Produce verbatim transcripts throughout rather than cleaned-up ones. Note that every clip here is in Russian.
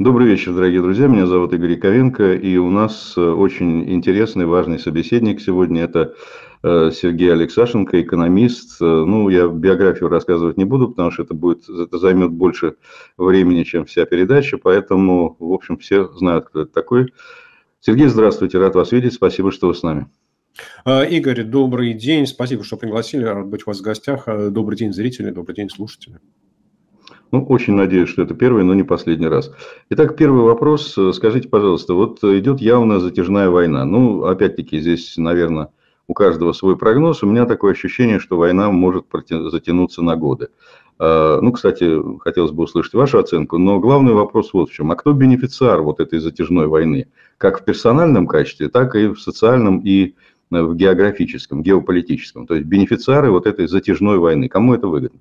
Добрый вечер, дорогие друзья. Меня зовут Игорь Яковенко, и у нас очень интересный, важный собеседник сегодня. Это Сергей Алексашенко, экономист. Ну, я биографию рассказывать не буду, потому что это будет, это займет больше времени, чем вся передача. Поэтому, в общем, все знают, кто это такой. Сергей, здравствуйте, рад вас видеть. Спасибо, что вы с нами. Игорь, добрый день. Спасибо, что пригласили. Рад быть у вас в гостях. Добрый день, зрители. Добрый день, слушатели. Ну, очень надеюсь, что это первый, но не последний раз. Итак, первый вопрос. Скажите, пожалуйста, вот идет явно затяжная война. Ну, опять-таки, здесь, наверное, у каждого свой прогноз. У меня такое ощущение, что война может затянуться на годы. Ну, кстати, хотелось бы услышать вашу оценку, но главный вопрос вот в чем. А кто бенефициар вот этой затяжной войны? Как в персональном качестве, так и в социальном, и в географическом, геополитическом. То есть, бенефициары вот этой затяжной войны. Кому это выгодно?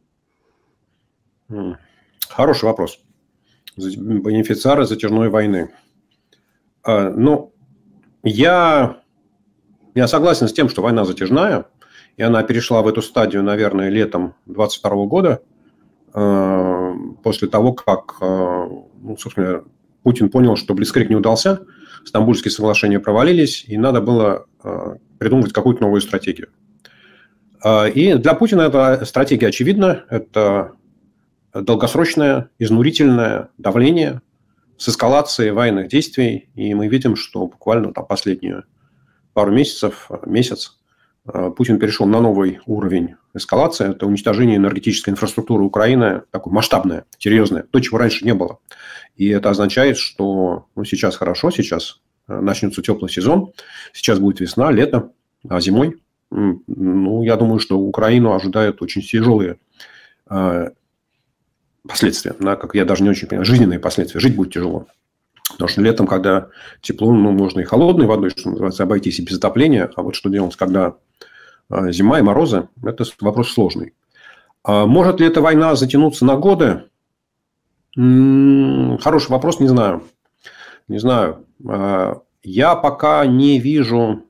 Хороший вопрос. Бенефициары затяжной войны. Ну, я, я согласен с тем, что война затяжная, и она перешла в эту стадию, наверное, летом двадцать второго года, после того, как, ну, собственно, Путин понял, что блицкриг не удался, стамбульские соглашения провалились, и надо было придумывать какую-то новую стратегию. И для Путина эта стратегия очевидна, это долгосрочное, изнурительное давление с эскалацией военных действий. И мы видим, что буквально там последние пару месяцев, месяц, Путин перешел на новый уровень эскалации. Это уничтожение энергетической инфраструктуры Украины, такое масштабное, серьезное, то, чего раньше не было. И это означает, что ну, сейчас хорошо, сейчас начнется теплый сезон, сейчас будет весна, лето, а зимой, ну, я думаю, что Украину ожидают очень тяжелые последствия, да, как я даже не очень понимаю, жизненные последствия, жить будет тяжело. Потому что летом, когда тепло, ну, можно и холодной водой, что называется, обойтись и без отопления, а вот что делать, когда зима и морозы, это вопрос сложный. А может ли эта война затянуться на годы? М-м, хороший вопрос, не знаю. Не знаю. Я пока не вижу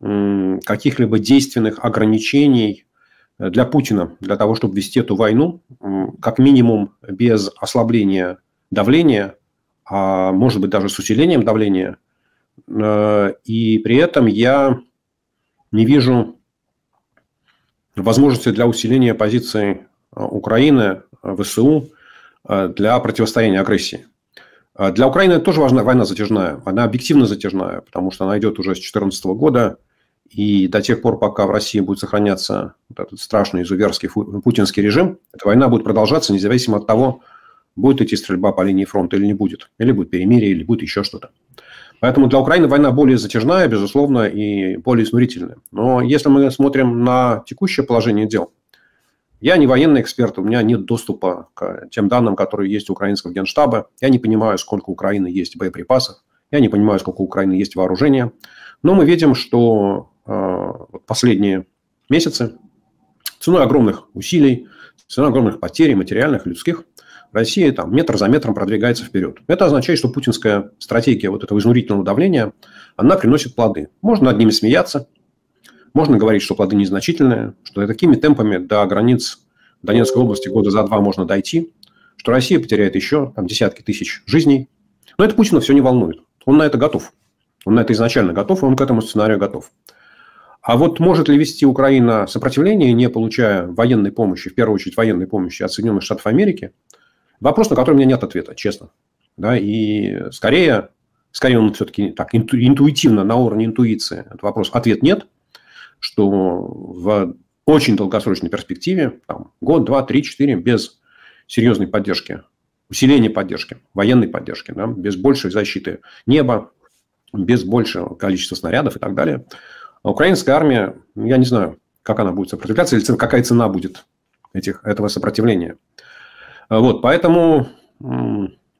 каких-либо действенных ограничений для Путина, для того, чтобы вести эту войну, как минимум без ослабления давления, а может быть даже с усилением давления. И при этом я не вижу возможности для усиления позиций Украины, ВСУ для противостояния агрессии. Для Украины тоже важна война затяжная, она объективно затяжная, потому что она идет уже с две тысячи четырнадцатого года. И до тех пор, пока в России будет сохраняться вот этот страшный изуверский путинский режим, эта война будет продолжаться, независимо от того, будет идти стрельба по линии фронта или не будет. Или будет перемирие, или будет еще что-то. Поэтому для Украины война более затяжная, безусловно, и более изнурительная. Но если мы смотрим на текущее положение дел, я не военный эксперт, у меня нет доступа к тем данным, которые есть у украинского генштаба. Я не понимаю, сколько у Украины есть боеприпасов. Я не понимаю, сколько у Украины есть вооружения. Но мы видим, что последние месяцы ценой огромных усилий, ценой огромных потерь материальных, людских, Россия там метр за метром продвигается вперед. Это означает, что путинская стратегия вот этого изнурительного давления, она приносит плоды. Можно над ними смеяться, можно говорить, что плоды незначительные, что такими темпами до границ Донецкой области года за два можно дойти, что Россия потеряет еще там, десятки тысяч жизней. Но это Путина все не волнует. Он на это готов. Он на это изначально готов, и он к этому сценарию готов. А вот может ли вести Украина сопротивление, не получая военной помощи, в первую очередь военной помощи от Соединенных Штатов Америки? Вопрос, на который у меня нет ответа, честно. Да, и скорее, скорее он все-таки так инту, интуитивно, на уровне интуиции. Этот вопрос, ответ нет, что в очень долгосрочной перспективе, там, год, два, три, четыре, без серьезной поддержки, усиления поддержки, военной поддержки, да, без большей защиты неба, без большего количества снарядов и так далее, украинская армия, я не знаю, как она будет сопротивляться, или какая цена будет этих, этого сопротивления. Вот, поэтому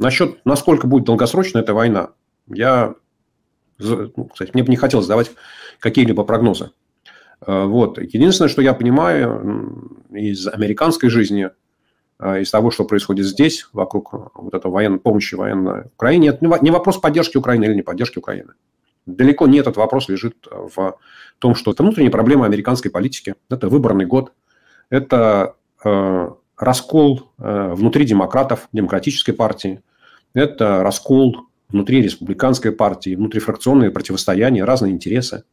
насчет, насколько будет долгосрочно эта война, я, ну, кстати, мне бы не хотелось давать какие-либо прогнозы. Вот. Единственное, что я понимаю из американской жизни, из того, что происходит здесь, вокруг вот этого военной помощи военной Украине, это не вопрос поддержки Украины или не поддержки Украины. Далеко не этот вопрос лежит в том, что это внутренняя проблема американской политики, это выборный год, это э, раскол э, внутри демократов, демократической партии, Это раскол внутри республиканской партии, внутрифракционные противостояния, разные интересы.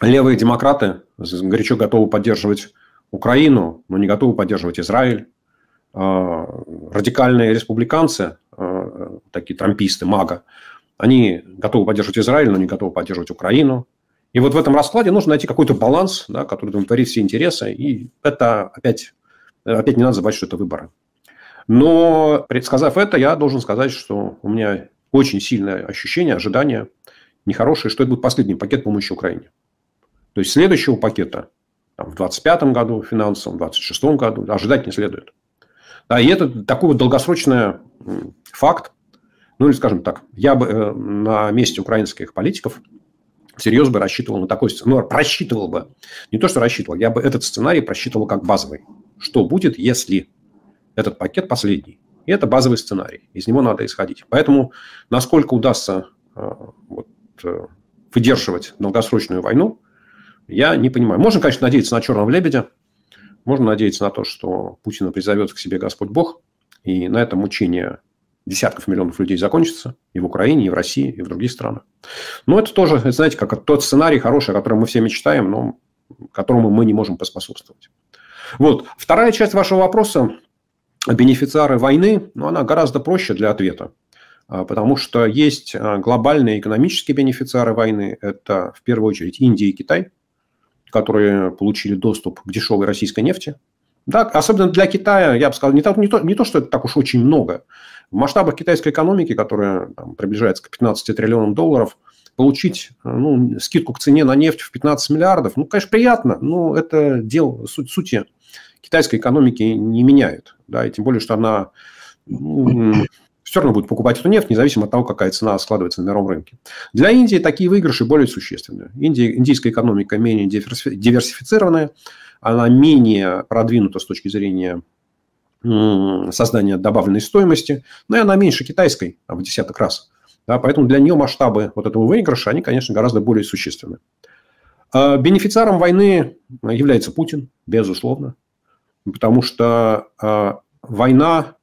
Левые демократы горячо готовы поддерживать Украину, но не готовы поддерживать Израиль. Радикальные республиканцы, такие трамписты, мага, они готовы поддерживать Израиль, но не готовы поддерживать Украину. И вот в этом раскладе нужно найти какой-то баланс, да, который удовлетворит все интересы. И это опять, опять не надо забывать, что это выборы. Но, предсказав это, я должен сказать, что у меня очень сильное ощущение, ожидание нехорошее, что это будет последний пакет помощи Украине. То есть следующего пакета там, в двадцать пятом году финансовом, в двадцать шестом году ожидать не следует. Да, и это такой вот долгосрочный факт. Ну, или, скажем так, я бы на месте украинских политиков всерьез бы рассчитывал на такой сценарий. Ну, просчитывал бы. Не то, что рассчитывал. Я бы этот сценарий просчитывал как базовый. Что будет, если этот пакет последний? И это базовый сценарий. Из него надо исходить. Поэтому, насколько удастся вот, выдерживать долгосрочную войну, я не понимаю. Можно, конечно, надеяться на черного лебедя. Можно надеяться на то, что Путина призовет к себе Господь Бог. И на этом мучение десятков миллионов людей закончится и в Украине, и в России, и в других странах. Но это тоже, знаете, как тот сценарий хороший, о котором мы все мечтаем, но которому мы не можем поспособствовать. Вот. Вторая часть вашего вопроса, бенефициары войны, ну, она гораздо проще для ответа, потому что есть глобальные экономические бенефициары войны, это в первую очередь Индия и Китай, которые получили доступ к дешевой российской нефти. Да, особенно для Китая, я бы сказал, не то, не то, не то, что это так уж очень много. В масштабах китайской экономики, которая там, приближается к пятнадцати триллионам долларов, получить ну, скидку к цене на нефть в пятнадцать миллиардов, ну, конечно, приятно, но это дело, суть, сути китайской экономики не меняет. Да, и тем более, что она ну, все равно будет покупать эту нефть, независимо от того, какая цена складывается на мировом рынке. Для Индии такие выигрыши более существенные. Индия, индийская экономика менее диверсифицированная, она менее продвинута с точки зрения создания добавленной стоимости, но и она меньше китайской там, в десяток раз. Да, поэтому для нее масштабы вот этого выигрыша, они, конечно, гораздо более существенны. Бенефициаром войны является Путин, безусловно, потому что война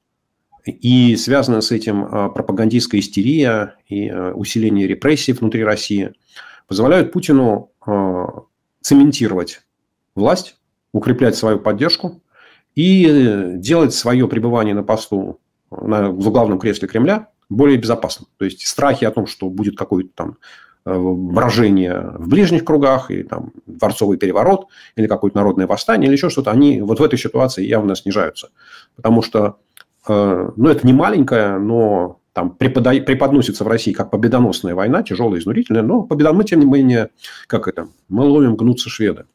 и связанная с этим пропагандистская истерия и усиление репрессий внутри России позволяют Путину цементировать власть, укреплять свою поддержку и делать свое пребывание на посту, на, в главном кресле Кремля более безопасным. То есть страхи о том, что будет какое-то там брожение в ближних кругах, или там дворцовый переворот, или какое-то народное восстание, или еще что-то, они вот в этой ситуации явно снижаются. Потому что, ну, это не маленькое, но там преподносится в России как победоносная война, тяжелая, изнурительная, но победоносная, тем не менее, как это, мы ловим гнутся шведы.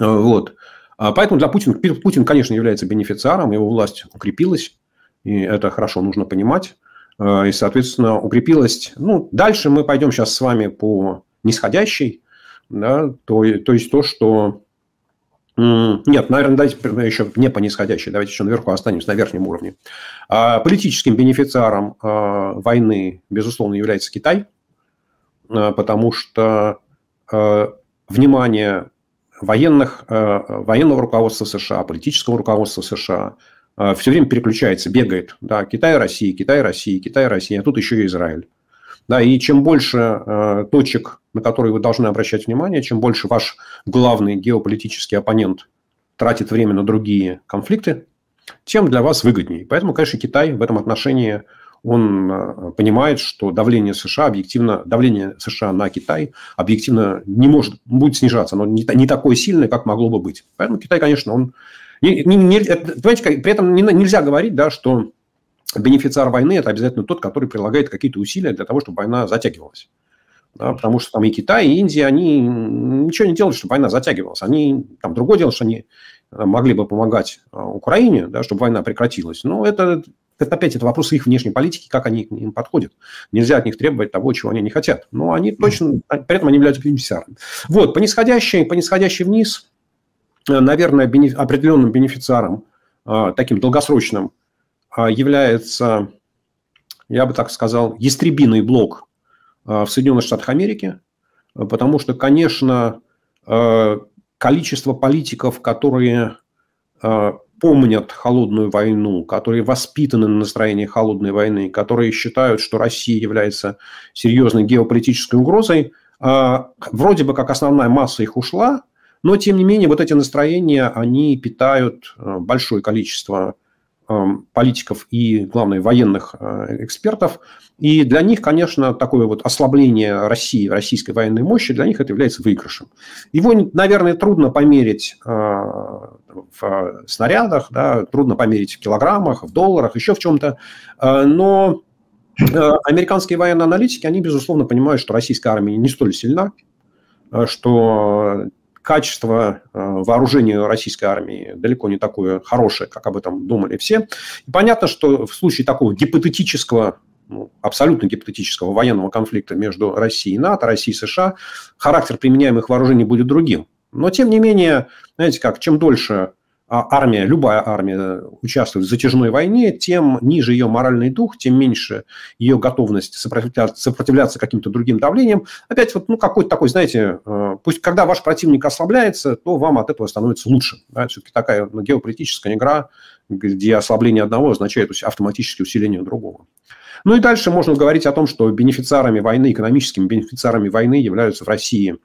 Вот. Поэтому для Путина, Путин, конечно, является бенефициаром, его власть укрепилась, и это хорошо нужно понимать, и, соответственно, укрепилась. Ну, дальше мы пойдем сейчас с вами по нисходящей, да, то, то есть то, что... Нет, наверное, давайте еще не по нисходящей, давайте еще наверху останемся, на верхнем уровне. Политическим бенефициаром войны, безусловно, является Китай, потому что внимание... Военных, военного руководства США, политического руководства США все время переключается, бегает. Да, Китай, Россия, Китай, Россия, Китай, Россия, а тут еще и Израиль. Да, и чем больше точек, на которые вы должны обращать внимание, чем больше ваш главный геополитический оппонент тратит время на другие конфликты, тем для вас выгоднее. Поэтому, конечно, Китай в этом отношении... Он понимает, что давление США, объективно, давление США на Китай объективно не может, будет снижаться. Оно не, не такое сильное, как могло бы быть. Поэтому Китай, конечно, он... Не, не, не, понимаете, при этом не, нельзя говорить, да, что бенефициар войны – это обязательно тот, который прилагает какие-то усилия для того, чтобы война затягивалась. Да, потому что там и Китай, и Индия, они ничего не делают, чтобы война затягивалась. Они, там, другое дело, что они могли бы помогать Украине, да, чтобы война прекратилась. Но это... Это опять это вопрос их внешней политики, как они к ним подходят. Нельзя от них требовать того, чего они не хотят. Но они точно, при этом они являются бенефициарами. Вот, по нисходящей, по нисходящей вниз, наверное, бенеф, определенным бенефициаром, таким долгосрочным, является, я бы так сказал, ястребиный блок в Соединенных Штатах Америки. Потому что, конечно, количество политиков, которые... помнят холодную войну, которые воспитаны на настроении холодной войны, которые считают, что Россия является серьезной геополитической угрозой, вроде бы как основная масса их ушла, но тем не менее вот эти настроения, они питают большое количество политиков и, главное, военных экспертов. И для них, конечно, такое вот ослабление России, российской военной мощи, для них это является выигрышем. Его, наверное, трудно померить в снарядах, да, трудно померить в килограммах, в долларах, еще в чем-то. Но американские военные аналитики, они, безусловно, понимают, что российская армия не столь сильна, что качество вооружения российской армии далеко не такое хорошее, как об этом думали все. И понятно, что в случае такого гипотетического, ну, абсолютно гипотетического военного конфликта между Россией и НАТО, Россией и США, характер применяемых вооружений будет другим. Но, тем не менее, знаете как, чем дольше армия, любая армия участвует в затяжной войне, тем ниже ее моральный дух, тем меньше ее готовность сопротивляться, сопротивляться каким-то другим давлениям. Опять вот, ну, какой-то такой, знаете, пусть когда ваш противник ослабляется, то вам от этого становится лучше. Да? Все-таки такая геополитическая игра, где ослабление одного означает автоматически усиление другого. Ну и дальше можно говорить о том, что бенефициарами войны, экономическими бенефициарами войны являются в России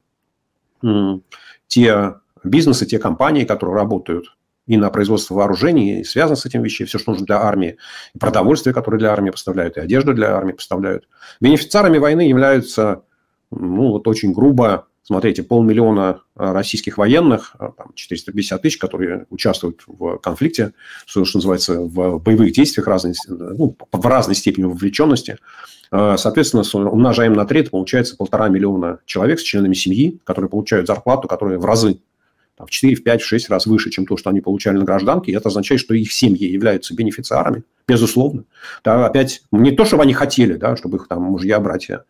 те бизнесы, те компании, которые работают и на производство вооружений, и связано с этим вещей, все, что нужно для армии, и продовольствие, которое для армии поставляют, и одежду для армии поставляют. Бенефициарами войны являются, ну, вот очень грубо, смотрите, полмиллиона российских военных, четыреста пятьдесят тысяч, которые участвуют в конфликте, что называется, в боевых действиях разной, ну, в разной степени вовлеченности. Соответственно, умножаем на три, это получается полтора миллиона человек с членами семьи, которые получают зарплату, которая в разы, в четыре, в пять, в шесть раз выше, чем то, что они получали на гражданке. И это означает, что их семьи являются бенефициарами, безусловно. Да, опять, не то, чтобы они хотели, да, чтобы их там мужья, братья,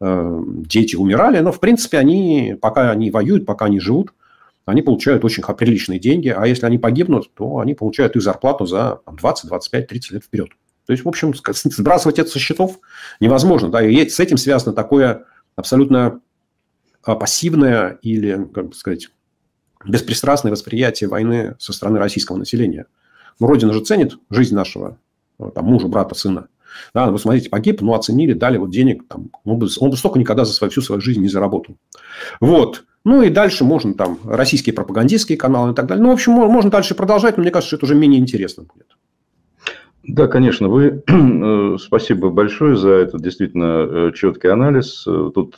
э, дети умирали, но, в принципе, они, пока они воюют, пока они живут, они получают очень приличные деньги. А если они погибнут, то они получают их зарплату за там, двадцать, двадцать пять, тридцать лет вперед. То есть, в общем, сбрасывать это со счетов невозможно. Да, и с этим связано такое абсолютно пассивное или, как бы сказать, беспристрастное восприятие войны со стороны российского населения. Ну, Родина же ценит жизнь нашего там, мужа, брата, сына. Да, вы смотрите, погиб, ну, оценили, дали вот денег. Там, он, бы, он бы столько никогда за свою, всю свою жизнь не заработал. Вот. Ну, и дальше можно там российские пропагандистские каналы и так далее. Ну, в общем, можно дальше продолжать, но мне кажется, что это уже менее интересно будет. Да, конечно. Вы спасибо большое за этот действительно четкий анализ. Тут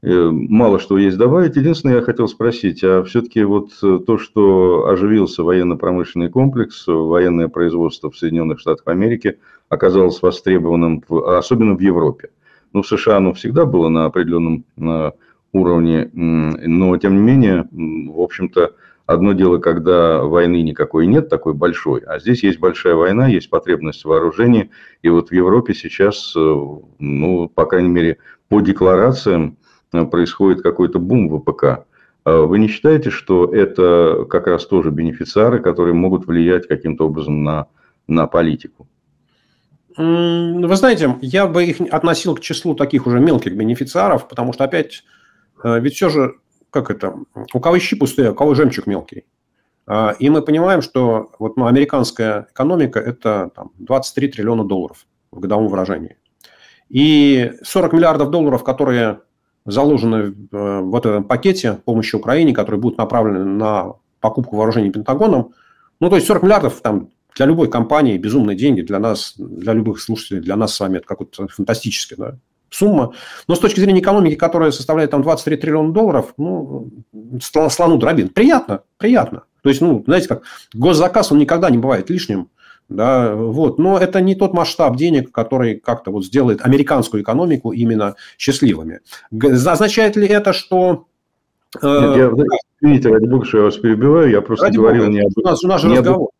мало что есть добавить. Единственное, я хотел спросить, а все-таки вот то, что оживился военно-промышленный комплекс, военное производство в Соединенных Штатах Америки оказалось востребованным, особенно в Европе. Ну, в США оно всегда было на определенном уровне, но, тем не менее, в общем-то, одно дело, когда войны никакой нет, такой большой, а здесь есть большая война, есть потребность в вооружении, и вот в Европе сейчас, ну, по крайней мере, по декларациям, происходит какой-то бум в ВПК. Вы не считаете, что это как раз тоже бенефициары, которые могут влиять каким-то образом на, на политику? Вы знаете, я бы их относил к числу таких уже мелких бенефициаров, потому что опять, ведь все же, как это, у кого щи пустые, у кого жемчуг мелкий. И мы понимаем, что вот, ну, американская экономика – это там, двадцать три триллиона долларов в годовом выражении. И сорок миллиардов долларов, которые заложены в этом пакете помощи Украине, которые будут направлены на покупку вооружений Пентагоном. Ну, то есть сорок миллиардов там, для любой компании безумные деньги, для нас, для любых слушателей, для нас с вами это какая-то фантастическая, да, сумма. Но с точки зрения экономики, которая составляет там, двадцать три триллиона долларов, ну, слону дробин. Приятно, приятно. То есть, ну, знаете как, госзаказ, он никогда не бывает лишним. Да, вот. Но это не тот масштаб денег, который как-то вот сделает американскую экономику именно счастливыми. Означает ли это, что... Нет, я, извините, ради бога, что я вас перебиваю, я просто ради говорил... Бога, не об... у нас, у нас же не разговор.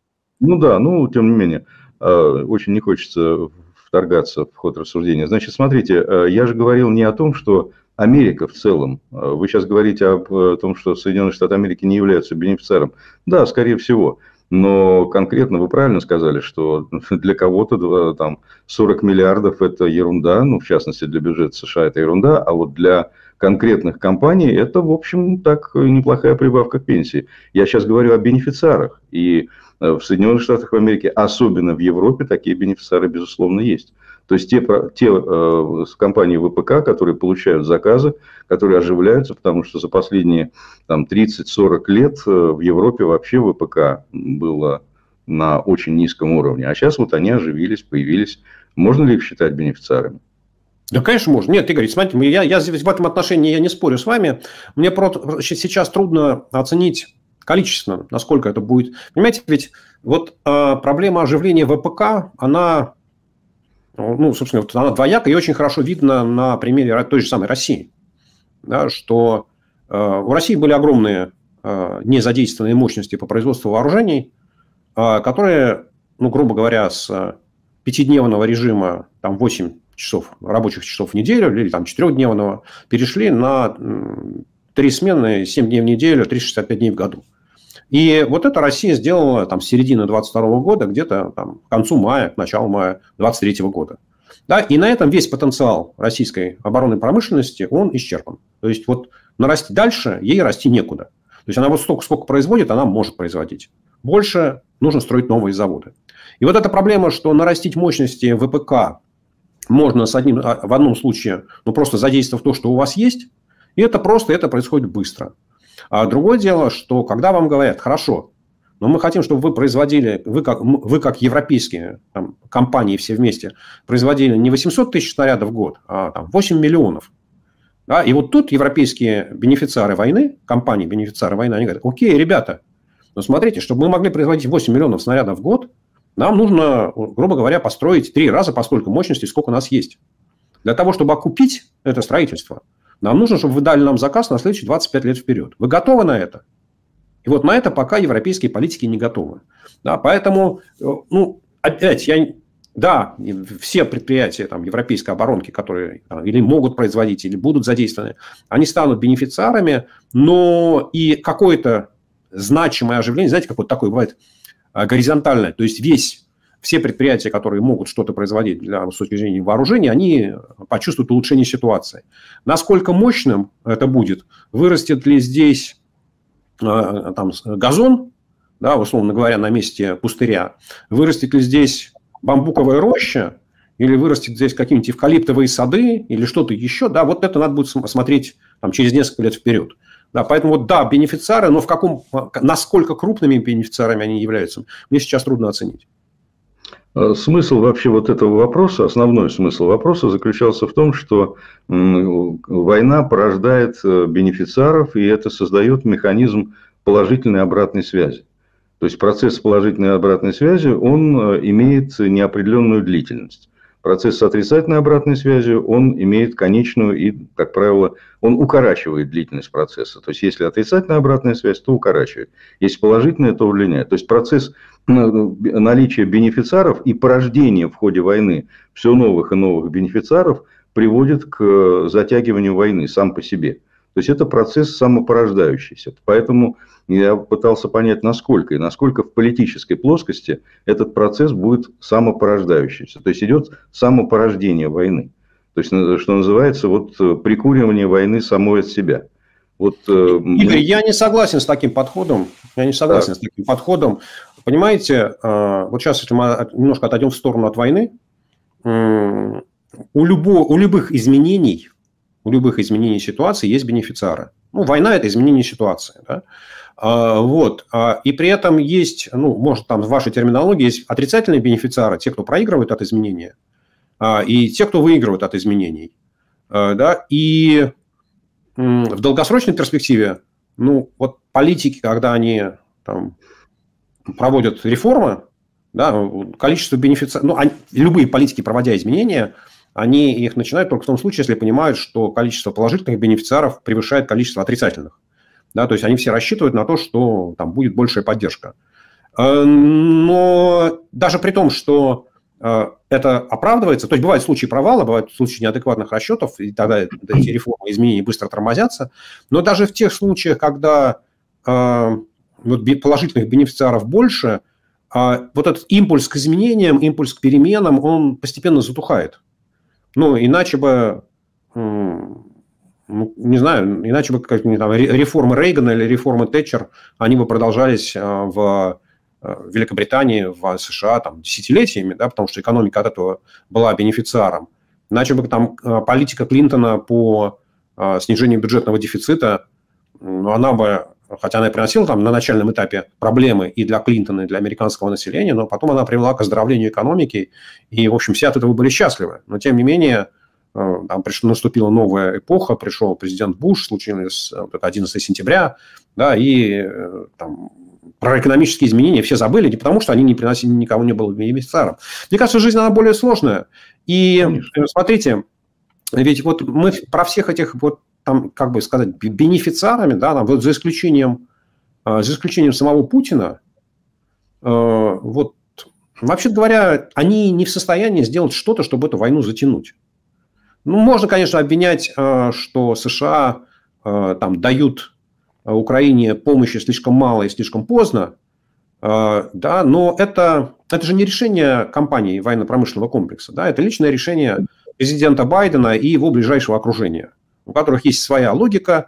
Об... Ну да, ну тем не менее, очень не хочется вторгаться в ход рассуждения. Значит, смотрите, я же говорил не о том, что Америка в целом, вы сейчас говорите о том, что Соединенные Штаты Америки не являются бенефициаром. Да, скорее всего. Но конкретно вы правильно сказали, что для кого-то там сорок миллиардов – это ерунда, ну, в частности, для бюджета США это ерунда, а вот для конкретных компаний, это, в общем, так неплохая прибавка к пенсии. Я сейчас говорю о бенефициарах. И в Соединенных Штатах Америки, особенно в Европе, такие бенефициары, безусловно, есть. То есть те, те э, компании ВПК, которые получают заказы, которые оживляются, потому что за последние тридцать-сорок лет в Европе вообще ВПК было на очень низком уровне. А сейчас вот они оживились, появились. Можно ли их считать бенефициарами? Да, конечно, можно. Нет, Игорь, смотрите, я, я в этом отношении я не спорю с вами. Мне просто сейчас трудно оценить количественно, насколько это будет. Понимаете, ведь вот э, проблема оживления ВПК, она, ну, собственно, вот она двояка и очень хорошо видно на примере той же самой России. Да, что э, у России были огромные э, незадействованные мощности по производству вооружений, э, которые, ну, грубо говоря, с пятидневного режима, там, восьми часов, рабочих часов в неделю, или там четырёхдневного, перешли на три смены, семь дней в неделю, триста шестьдесят пять дней в году. И вот это Россия сделала там с середины двадцать второго года, где-то там к концу мая, к началу мая двадцать третьего года. Да? И на этом весь потенциал российской оборонной промышленности, он исчерпан. То есть вот нарасти дальше, ей расти некуда. То есть она вот столько, сколько производит, она может производить. Больше нужно строить новые заводы. И вот эта проблема, что нарастить мощности ВПК можно с одним, в одном случае, ну, просто задействовав то, что у вас есть, и это просто, это происходит быстро. А другое дело, что когда вам говорят, хорошо, но мы хотим, чтобы вы производили, вы как, вы как европейские там, компании все вместе, производили не восемьсот тысяч снарядов в год, а там, восемь миллионов. Да? И вот тут европейские бенефициары войны, компании-бенефициары войны, они говорят, окей, ребята, но смотрите, чтобы мы могли производить восемь миллионов снарядов в год, нам нужно, грубо говоря, построить три раза по столько мощности, сколько у нас есть. Для того, чтобы окупить это строительство, нам нужно, чтобы вы дали нам заказ на следующие двадцать пять лет вперед. Вы готовы на это? И вот на это пока европейские политики не готовы. Да, поэтому, ну, опять, я, да, все предприятия там, европейской оборонки, которые там, или могут производить, или будут задействованы, они станут бенефициарами, но и какое-то значимое оживление, знаете, какое-то такое бывает горизонтальное, то есть весь... Все предприятия, которые могут что-то производить для, с точки зрения вооружения, они почувствуют улучшение ситуации. Насколько мощным это будет, вырастет ли здесь э, там, газон, да, условно говоря, на месте пустыря, вырастет ли здесь бамбуковая роща, или вырастет здесь какие-нибудь эвкалиптовые сады, или что-то еще, да, вот это надо будет смотреть там, через несколько лет вперед. Да, поэтому вот, да, бенефициары, но в каком, насколько крупными бенефициарами они являются, мне сейчас трудно оценить. Смысл вообще вот этого вопроса, основной смысл вопроса заключался в том, что война порождает бенефициаров, и это создает механизм положительной обратной связи. То есть процесс положительной обратной связи, он имеет неопределенную длительность. Процесс с отрицательной обратной связью, он имеет конечную и, как правило, он укорачивает длительность процесса. То есть если отрицательная обратная связь, то укорачивает. Если положительная, то удлиняет. То есть процесс наличия бенефициаров и порождения в ходе войны все новых и новых бенефициаров приводит к затягиванию войны сам по себе. То есть это процесс самопорождающийся. Поэтому я пытался понять, насколько и насколько в политической плоскости этот процесс будет самопорождающийся. То есть идет самопорождение войны. То есть, что называется, вот прикуривание войны самой от себя. Вот, Игорь, мы... я не согласен с таким подходом. Я не согласен так. с таким подходом. Понимаете, вот сейчас, если мы немножко отойдем в сторону от войны, у, любо, у любых изменений... У любых изменений ситуации есть бенефициары. Ну, война – это изменение ситуации. Да? А, вот. А, и при этом есть, ну, может, там в вашей терминологии есть отрицательные бенефициары, те, кто проигрывают от изменения, а, и те, кто выигрывают от изменений. А, да? И м, в долгосрочной перспективе, ну, вот политики, когда они там, проводят реформы, да, количество бенефициаров, ну, они, любые политики, проводя изменения, они их начинают только в том случае, если понимают, что количество положительных бенефициаров превышает количество отрицательных. Да, то есть они все рассчитывают на то, что там будет большая поддержка. Но даже при том, что это оправдывается, то есть бывают случаи провала, бывают случаи неадекватных расчетов, и тогда эти реформы, изменения быстро тормозятся. Но даже в тех случаях, когда положительных бенефициаров больше, вот этот импульс к изменениям, импульс к переменам, он постепенно затухает. Ну, иначе бы Ну, не знаю, иначе бы как, не, там, реформы Рейгана или реформы Тэтчер, они бы продолжались в Великобритании, в США там, десятилетиями, да, потому что экономика от этого была бенефициаром. Иначе бы там политика Клинтона по снижению бюджетного дефицита, она бы, хотя она и приносила там, на начальном этапе проблемы и для Клинтона, и для американского населения, но потом она привела к оздоровлению экономики, и, в общем, все от этого были счастливы. Но, тем не менее... Там пришла, наступила новая эпоха, пришел президент Буш, случилось одиннадцатое сентября, да, и там, про экономические изменения все забыли, не потому что они не приносили, никого не было бенефициаром. Мне кажется, жизнь, она более сложная. И Конечно. Смотрите, ведь вот мы про всех этих, вот там, как бы сказать, бенефициарами, да, там, вот за исключением, за исключением самого Путина, вот, вообще говоря, они не в состоянии сделать что-то, чтобы эту войну затянуть. Ну, можно, конечно, обвинять, что США там, дают Украине помощи слишком мало и слишком поздно, да, но это, это же не решение компании военно-промышленного комплекса, да, это личное решение президента Байдена и его ближайшего окружения, у которых есть своя логика,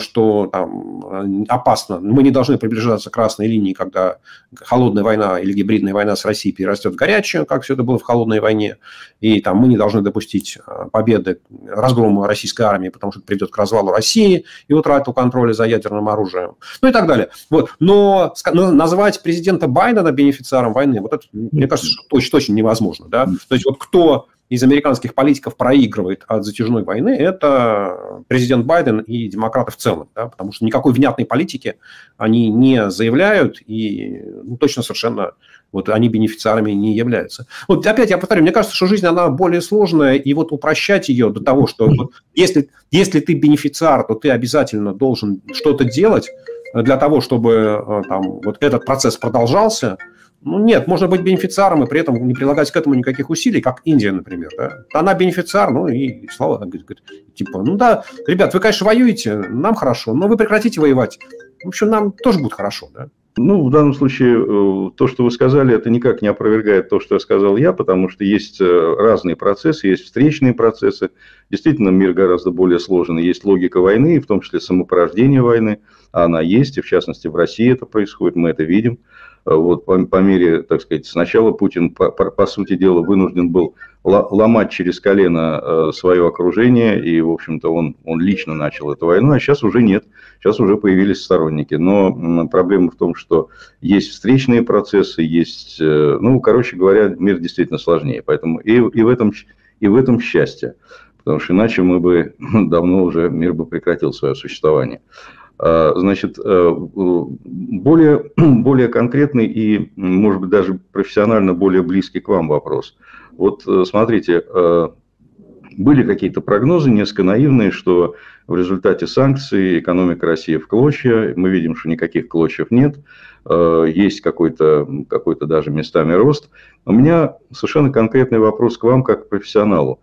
что там, опасно, мы не должны приближаться к красной линии, когда холодная война или гибридная война с Россией перерастет в горячую, как все это было в холодной войне, и там, мы не должны допустить победы, разгрома российской армии, потому что это придет к развалу России и утрату контроля за ядерным оружием, ну и так далее. Вот. Но назвать президента Байдена бенефициаром войны, вот это, мне кажется, точно невозможно. Да? То есть вот кто... из американских политиков проигрывает от затяжной войны, это президент Байден и демократы в целом. Да, потому что никакой внятной политики они не заявляют, и ну, точно совершенно вот, они бенефициарами не являются. Вот опять я повторю, мне кажется, что жизнь, она более сложная, и вот упрощать ее до того, что вот, если, если ты бенефициар, то ты обязательно должен что-то делать для того, чтобы там, вот этот процесс продолжался. Ну, нет, можно быть бенефициаром и при этом не прилагать к этому никаких усилий, как Индия, например. Да? Она бенефициар, ну, и слава, говорит, типа, ну да, ребят, вы, конечно, воюете, нам хорошо, но вы прекратите воевать. В общем, нам тоже будет хорошо, да? Ну, в данном случае, то, что вы сказали, это никак не опровергает то, что я сказал я, потому что есть разные процессы, есть встречные процессы. Действительно, мир гораздо более сложный. Есть логика войны, в том числе самопорождение войны. Она есть, и в частности, в России это происходит, мы это видим. Вот по, по мере, так сказать, сначала Путин, по, по, по сути дела, вынужден был ломать через колено свое окружение, и, в общем-то, он, он лично начал эту войну, а сейчас уже нет, сейчас уже появились сторонники. Но проблема в том, что есть встречные процессы, есть, ну, короче говоря, мир действительно сложнее, поэтому и, и, в, этом, и в этом счастье, потому что иначе мы бы давно уже, мир бы прекратил свое существование. Значит, более, более конкретный и, может быть, даже профессионально более близкий к вам вопрос. Вот смотрите, были какие-то прогнозы несколько наивные, что в результате санкций экономика России в клочья, мы видим, что никаких клочьев нет, есть какой-то, какой-то даже местами рост. У меня совершенно конкретный вопрос к вам, как к профессионалу.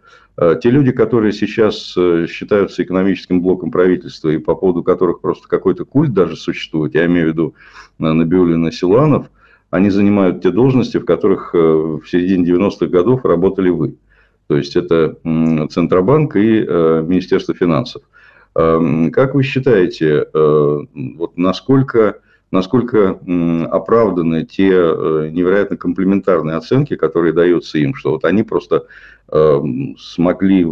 Те люди, которые сейчас считаются экономическим блоком правительства и по поводу которых просто какой-то культ даже существует, я имею в виду Набиуллина и Силуанов, они занимают те должности, в которых в середине девяностых годов работали вы. То есть это Центробанк и Министерство финансов. Как вы считаете, вот насколько... Насколько оправданы те невероятно комплиментарные оценки, которые даются им, что вот они просто смогли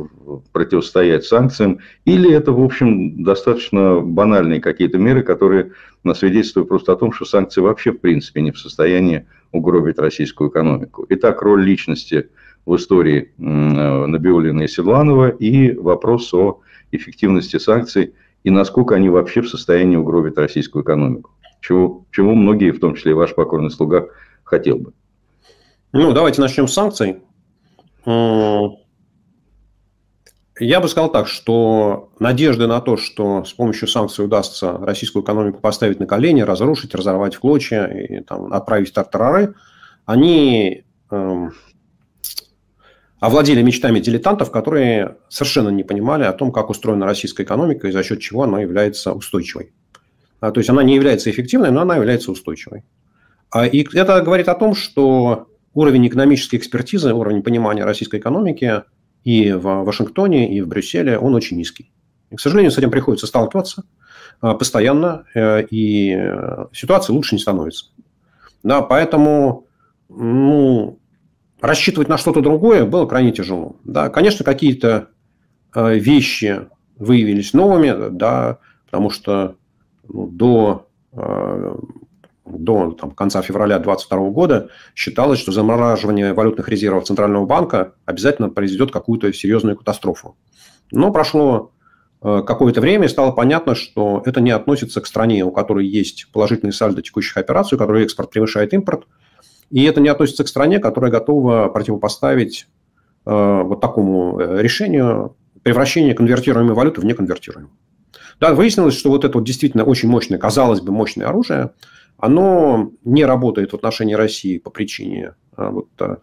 противостоять санкциям, или это, в общем, достаточно банальные какие-то меры, которые свидетельствуют просто о том, что санкции вообще, в принципе, не в состоянии угробить российскую экономику. Итак, роль личности в истории Набиуллина и Силуанова и вопрос о эффективности санкций и насколько они вообще в состоянии угробить российскую экономику. Чего, чего многие, в том числе и ваш покорный слуга, хотел бы. Ну, давайте начнем с санкций. Я бы сказал так, что надежды на то, что с помощью санкций удастся российскую экономику поставить на колени, разрушить, разорвать в клочья и там, отправить в тартарары, они э, овладели мечтами дилетантов, которые совершенно не понимали о том, как устроена российская экономика и за счет чего она является устойчивой. То есть она не является эффективной, но она является устойчивой. И это говорит о том, что уровень экономической экспертизы, уровень понимания российской экономики и в Вашингтоне, и в Брюсселе, он очень низкий. И, к сожалению, с этим приходится сталкиваться постоянно, и ситуация лучше не становится. Да, поэтому ну, рассчитывать на что-то другое было крайне тяжело. Да, конечно, какие-то вещи выявились новыми, да, потому что ну, до, до там, конца февраля две тысячи двадцать второго года считалось, что замораживание валютных резервов Центрального банка обязательно произведет какую-то серьезную катастрофу. Но прошло какое-то время, и стало понятно, что это не относится к стране, у которой есть положительный сальдо текущих операций, у которой экспорт превышает импорт, и это не относится к стране, которая готова противопоставить э, вот такому решению превращение конвертируемой валюты в неконвертируемую. Да, выяснилось, что вот это вот действительно очень мощное, казалось бы, мощное оружие, оно не работает в отношении России по причине э, вот, э,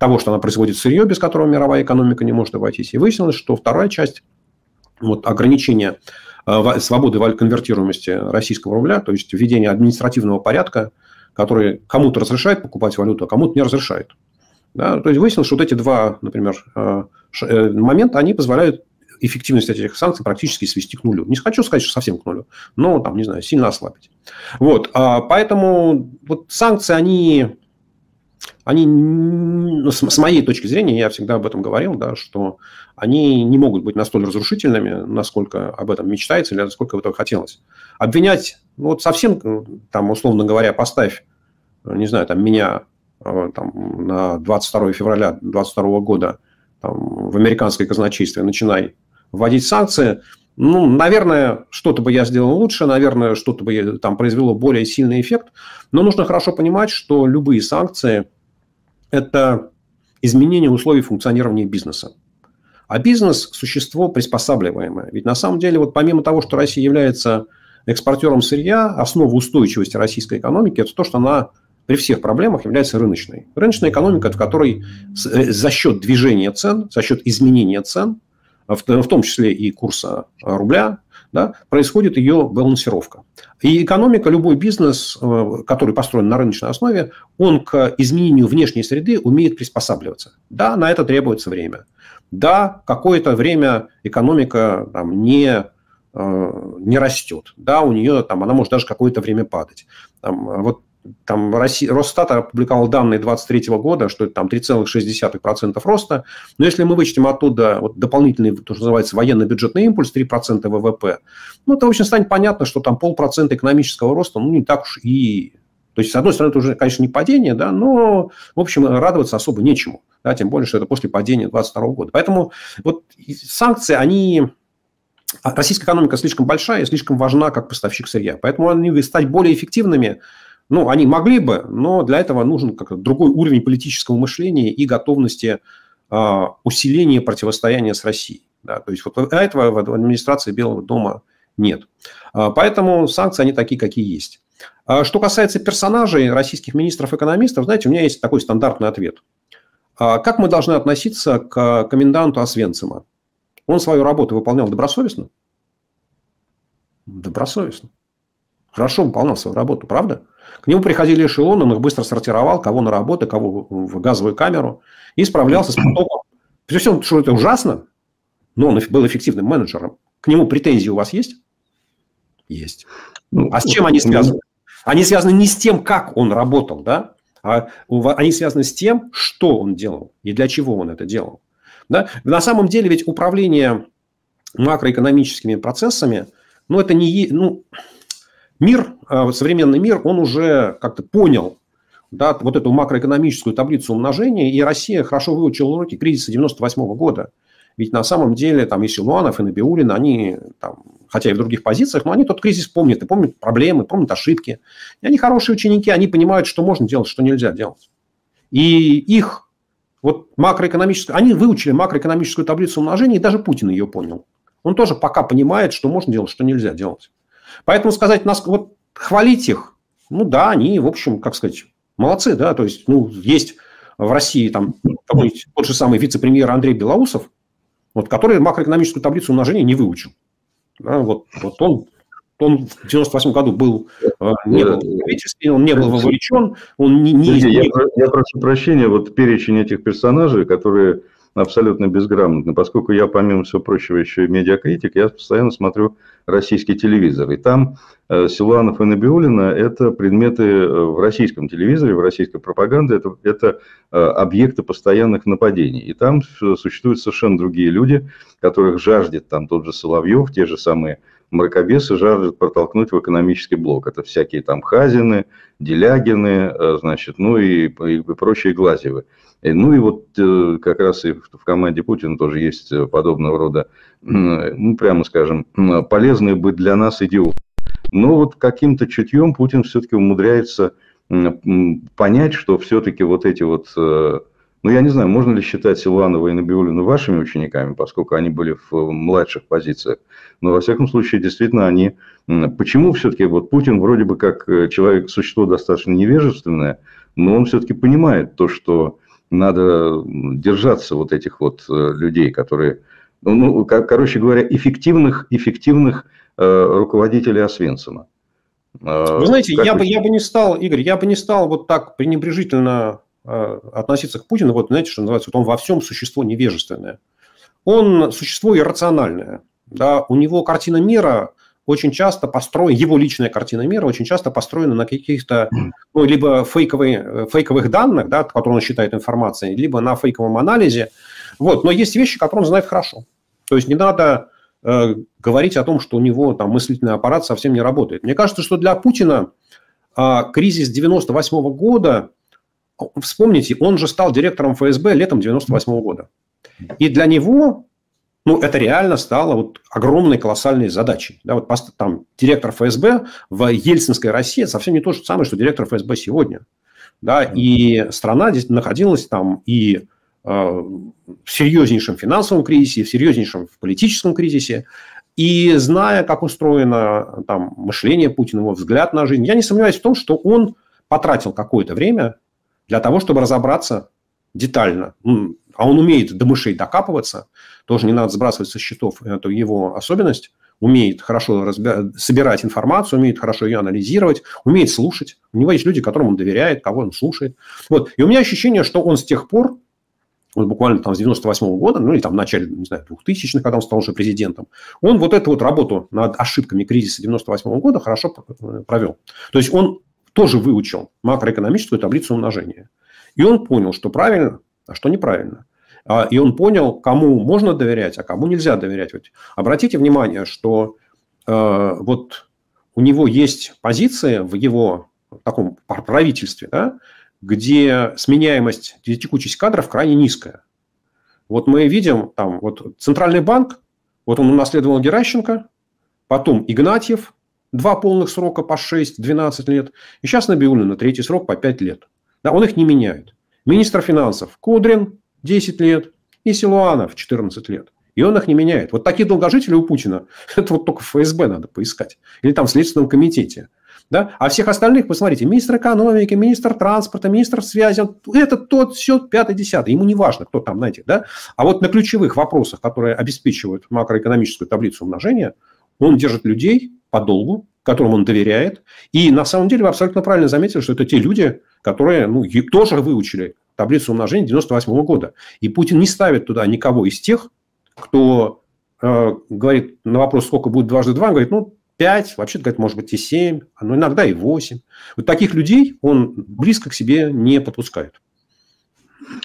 того, что она производит сырье, без которого мировая экономика не может обойтись. И выяснилось, что вторая часть... Вот ограничение э, свободы конвертируемости российского рубля, то есть введение административного порядка, который кому-то разрешает покупать валюту, а кому-то не разрешает. Да? То есть выяснилось, что вот эти два, например, э, э, момента, они позволяют эффективность этих санкций практически свести к нулю. Не хочу сказать, что совсем к нулю, но, там, не знаю, сильно ослабить. Вот, э, поэтому вот санкции, они, они ну, с, с моей точки зрения, я всегда об этом говорил, да, что... они не могут быть настолько разрушительными, насколько об этом мечтается или насколько этого хотелось. Обвинять, ну, вот совсем, там, условно говоря, поставь, не знаю, там, меня там, на двадцать второе февраля две тысячи двадцать второго года там, в американское казначейство, начинай вводить санкции, ну, наверное, что-то бы я сделал лучше, наверное, что-то бы там произвело более сильный эффект, но нужно хорошо понимать, что любые санкции – это изменение условий функционирования бизнеса. А бизнес – существо приспосабливаемое. Ведь на самом деле, вот помимо того, что Россия является экспортером сырья, основа устойчивости российской экономики – это то, что она при всех проблемах является рыночной. Рыночная экономика, в которой за счет движения цен, за счет изменения цен, в том числе и курса рубля, да, происходит ее балансировка. И экономика, любой бизнес, который построен на рыночной основе, он к изменению внешней среды умеет приспосабливаться. Да, на это требуется время. Да, какое-то время экономика там, не, э, не растет. Да, у нее там, она может даже какое-то время падать. Там, вот, там, Россия, Росстат опубликовал данные две тысячи двадцать третьего года, что это там три целых шесть десятых процента роста. Но если мы вычтем оттуда вот, дополнительный, то, что называется, военно-бюджетный импульс, три процента ВВП, ну, то, в общем, станет понятно, что там полпроцента экономического роста, ну, не так уж и... То есть, с одной стороны, это уже, конечно, не падение, да, но, в общем, радоваться особо нечему. Да, тем более, что это после падения две тысячи двадцать второго года. Поэтому вот санкции, они... Российская экономика слишком большая и слишком важна как поставщик сырья. Поэтому они стать более эффективными, ну, они могли бы, но для этого нужен как-то другой уровень политического мышления и готовности э, усиления противостояния с Россией. Да. То есть, вот этого в администрации Белого дома нет. Поэтому санкции, они такие, какие есть. Что касается персонажей российских министров-экономистов, знаете, у меня есть такой стандартный ответ. Как мы должны относиться к коменданту Освенцима? Он свою работу выполнял добросовестно? Добросовестно. Хорошо выполнял свою работу, правда? К нему приходили эшелоны, он их быстро сортировал, кого на работу, кого в газовую камеру, и справлялся с потоком. При всем, что это ужасно, но он был эффективным менеджером. К нему претензии у вас есть? Есть. А с чем они связаны? Они связаны не с тем, как он работал, да? А они связаны с тем, что он делал и для чего он это делал. Да? На самом деле ведь управление макроэкономическими процессами, ну, это не... Ну, мир, современный мир, он уже как-то понял, да, вот эту макроэкономическую таблицу умножения, и Россия хорошо выучила уроки кризиса девяносто восьмого года. Ведь на самом деле там и Силуанов, и Набиуллина, они, там, хотя и в других позициях, но они тот кризис помнят, и помнят проблемы, помнят ошибки. И они хорошие ученики, они понимают, что можно делать, что нельзя делать. И их вот макроэкономическая... Они выучили макроэкономическую таблицу умножения, и даже Путин ее понял. Он тоже пока понимает, что можно делать, что нельзя делать. Поэтому сказать, вот хвалить их, ну да, они, в общем, как сказать, молодцы, да, то есть, ну, есть в России там какой-нибудь тот же самый вице-премьер Андрей Белоусов, вот, который макроэкономическую таблицу умножения не выучил. Да, вот, вот он, он в девяносто восьмом году был, не был в правительстве, он не был вовлечен, он не... не... Сергей, я, я прошу прощения, вот перечень этих персонажей, которые абсолютно безграмотно, поскольку я, помимо всего прочего, еще и медиакритик, я постоянно смотрю российский телевизор. И там э, Силуанов и Набиуллина – это предметы в российском телевизоре, в российской пропаганде, это, это э, объекты постоянных нападений. И там существуют совершенно другие люди, которых жаждет там тот же Соловьев, те же самые мракобесы жаждут протолкнуть в экономический блок. Это всякие там Хазины, Делягины, значит, ну и, и прочие Глазьевы. И, ну и вот как раз и в команде Путина тоже есть подобного рода, ну, прямо скажем, полезные бы для нас идиоты. Но вот каким-то чутьем Путин все-таки умудряется понять, что все-таки вот эти вот... Ну, я не знаю, можно ли считать Силуанова и Набиуллину вашими учениками, поскольку они были в младших позициях. Но, во всяком случае, действительно, они... Почему все-таки вот Путин вроде бы как человек, существо достаточно невежественное, но он все-таки понимает то, что надо держаться вот этих вот людей, которые... Ну, короче говоря, эффективных, эффективных руководителей Освенцима. Вы знаете, я бы, я бы не стал, Игорь, я бы не стал вот так пренебрежительно... относиться к Путину, вот знаете, что называется, вот он во всем существо невежественное. Он существо иррациональное. Да? У него картина мира очень часто построена, его личная картина мира очень часто построена на каких-то, ну, либо фейковые, фейковых данных, да, которые он считает информацией, либо на фейковом анализе. Вот. Но есть вещи, которые он знает хорошо. То есть не надо э, говорить о том, что у него там мыслительный аппарат совсем не работает. Мне кажется, что для Путина э, кризис девяносто восьмого года. Вспомните, он же стал директором ФСБ летом девяносто восьмого года. И для него, ну, это реально стало вот огромной колоссальной задачей. Да, вот там директор ФСБ в ельцинской России совсем не то же самое, что директор ФСБ сегодня. Да, и страна здесь находилась там и э, в серьезнейшем финансовом кризисе, и в серьезнейшем политическом кризисе. И зная, как устроено там мышление Путина, его взгляд на жизнь, я не сомневаюсь в том, что он потратил какое-то время для того, чтобы разобраться детально. А он умеет до мышей докапываться, тоже не надо сбрасывать со счетов эту его особенность, умеет хорошо разбира... собирать информацию, умеет хорошо ее анализировать, умеет слушать. У него есть люди, которым он доверяет, кого он слушает. Вот. И у меня ощущение, что он с тех пор, вот буквально там с девяносто восьмого года, ну или там в начале, не знаю, двухтысячных, когда он стал уже президентом, он вот эту вот работу над ошибками кризиса девяносто восьмого года хорошо провел. То есть он тоже выучил макроэкономическую таблицу умножения. И он понял, что правильно, а что неправильно. И он понял, кому можно доверять, а кому нельзя доверять. Вот обратите внимание, что э, вот у него есть позиции в его в таком правительстве, да, где сменяемость, где текучесть кадров крайне низкая. Вот мы видим, там вот Центральный банк, вот он унаследовал Геращенко, потом Игнатьев, два полных срока по шесть-двенадцать лет. И сейчас Набиуллина третий срок по пять лет. Да, он их не меняет. Министр финансов Кудрин десять лет и Силуанов четырнадцать лет. И он их не меняет. Вот такие долгожители у Путина, это вот только в ФСБ надо поискать. Или там в Следственном комитете. Да? А всех остальных, посмотрите, министр экономики, министр транспорта, министр связи, это тот, все, пятый, десятый. Ему не важно, кто там, знаете. Да? А вот на ключевых вопросах, которые обеспечивают макроэкономическую таблицу умножения, он держит людей подолгу, которым он доверяет. И на самом деле вы абсолютно правильно заметили, что это те люди, которые, ну, тоже выучили таблицу умножения девяносто восьмого года. И Путин не ставит туда никого из тех, кто э, говорит на вопрос, сколько будет дважды два, он говорит, ну, пять, вообще-то, говорит, может быть, и семь, но иногда и восемь. Вот таких людей он близко к себе не подпускает.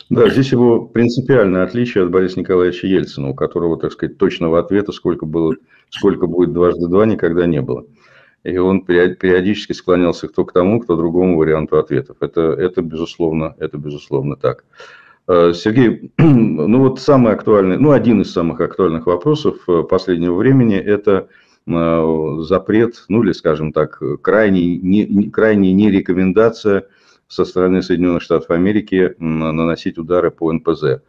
Да, здесь его принципиальное отличие от Бориса Николаевича Ельцина, у которого, так сказать, точного ответа, сколько, было, сколько будет дважды два, никогда не было. И он периодически склонялся кто к тому, кто к другому варианту ответов. Это, это, безусловно, это безусловно так. Сергей, ну вот самый актуальный, ну один из самых актуальных вопросов последнего времени – это запрет, ну или, скажем так, крайняя не, крайняя не рекомендация со стороны Соединенных Штатов Америки наносить удары по эн пэ зэ.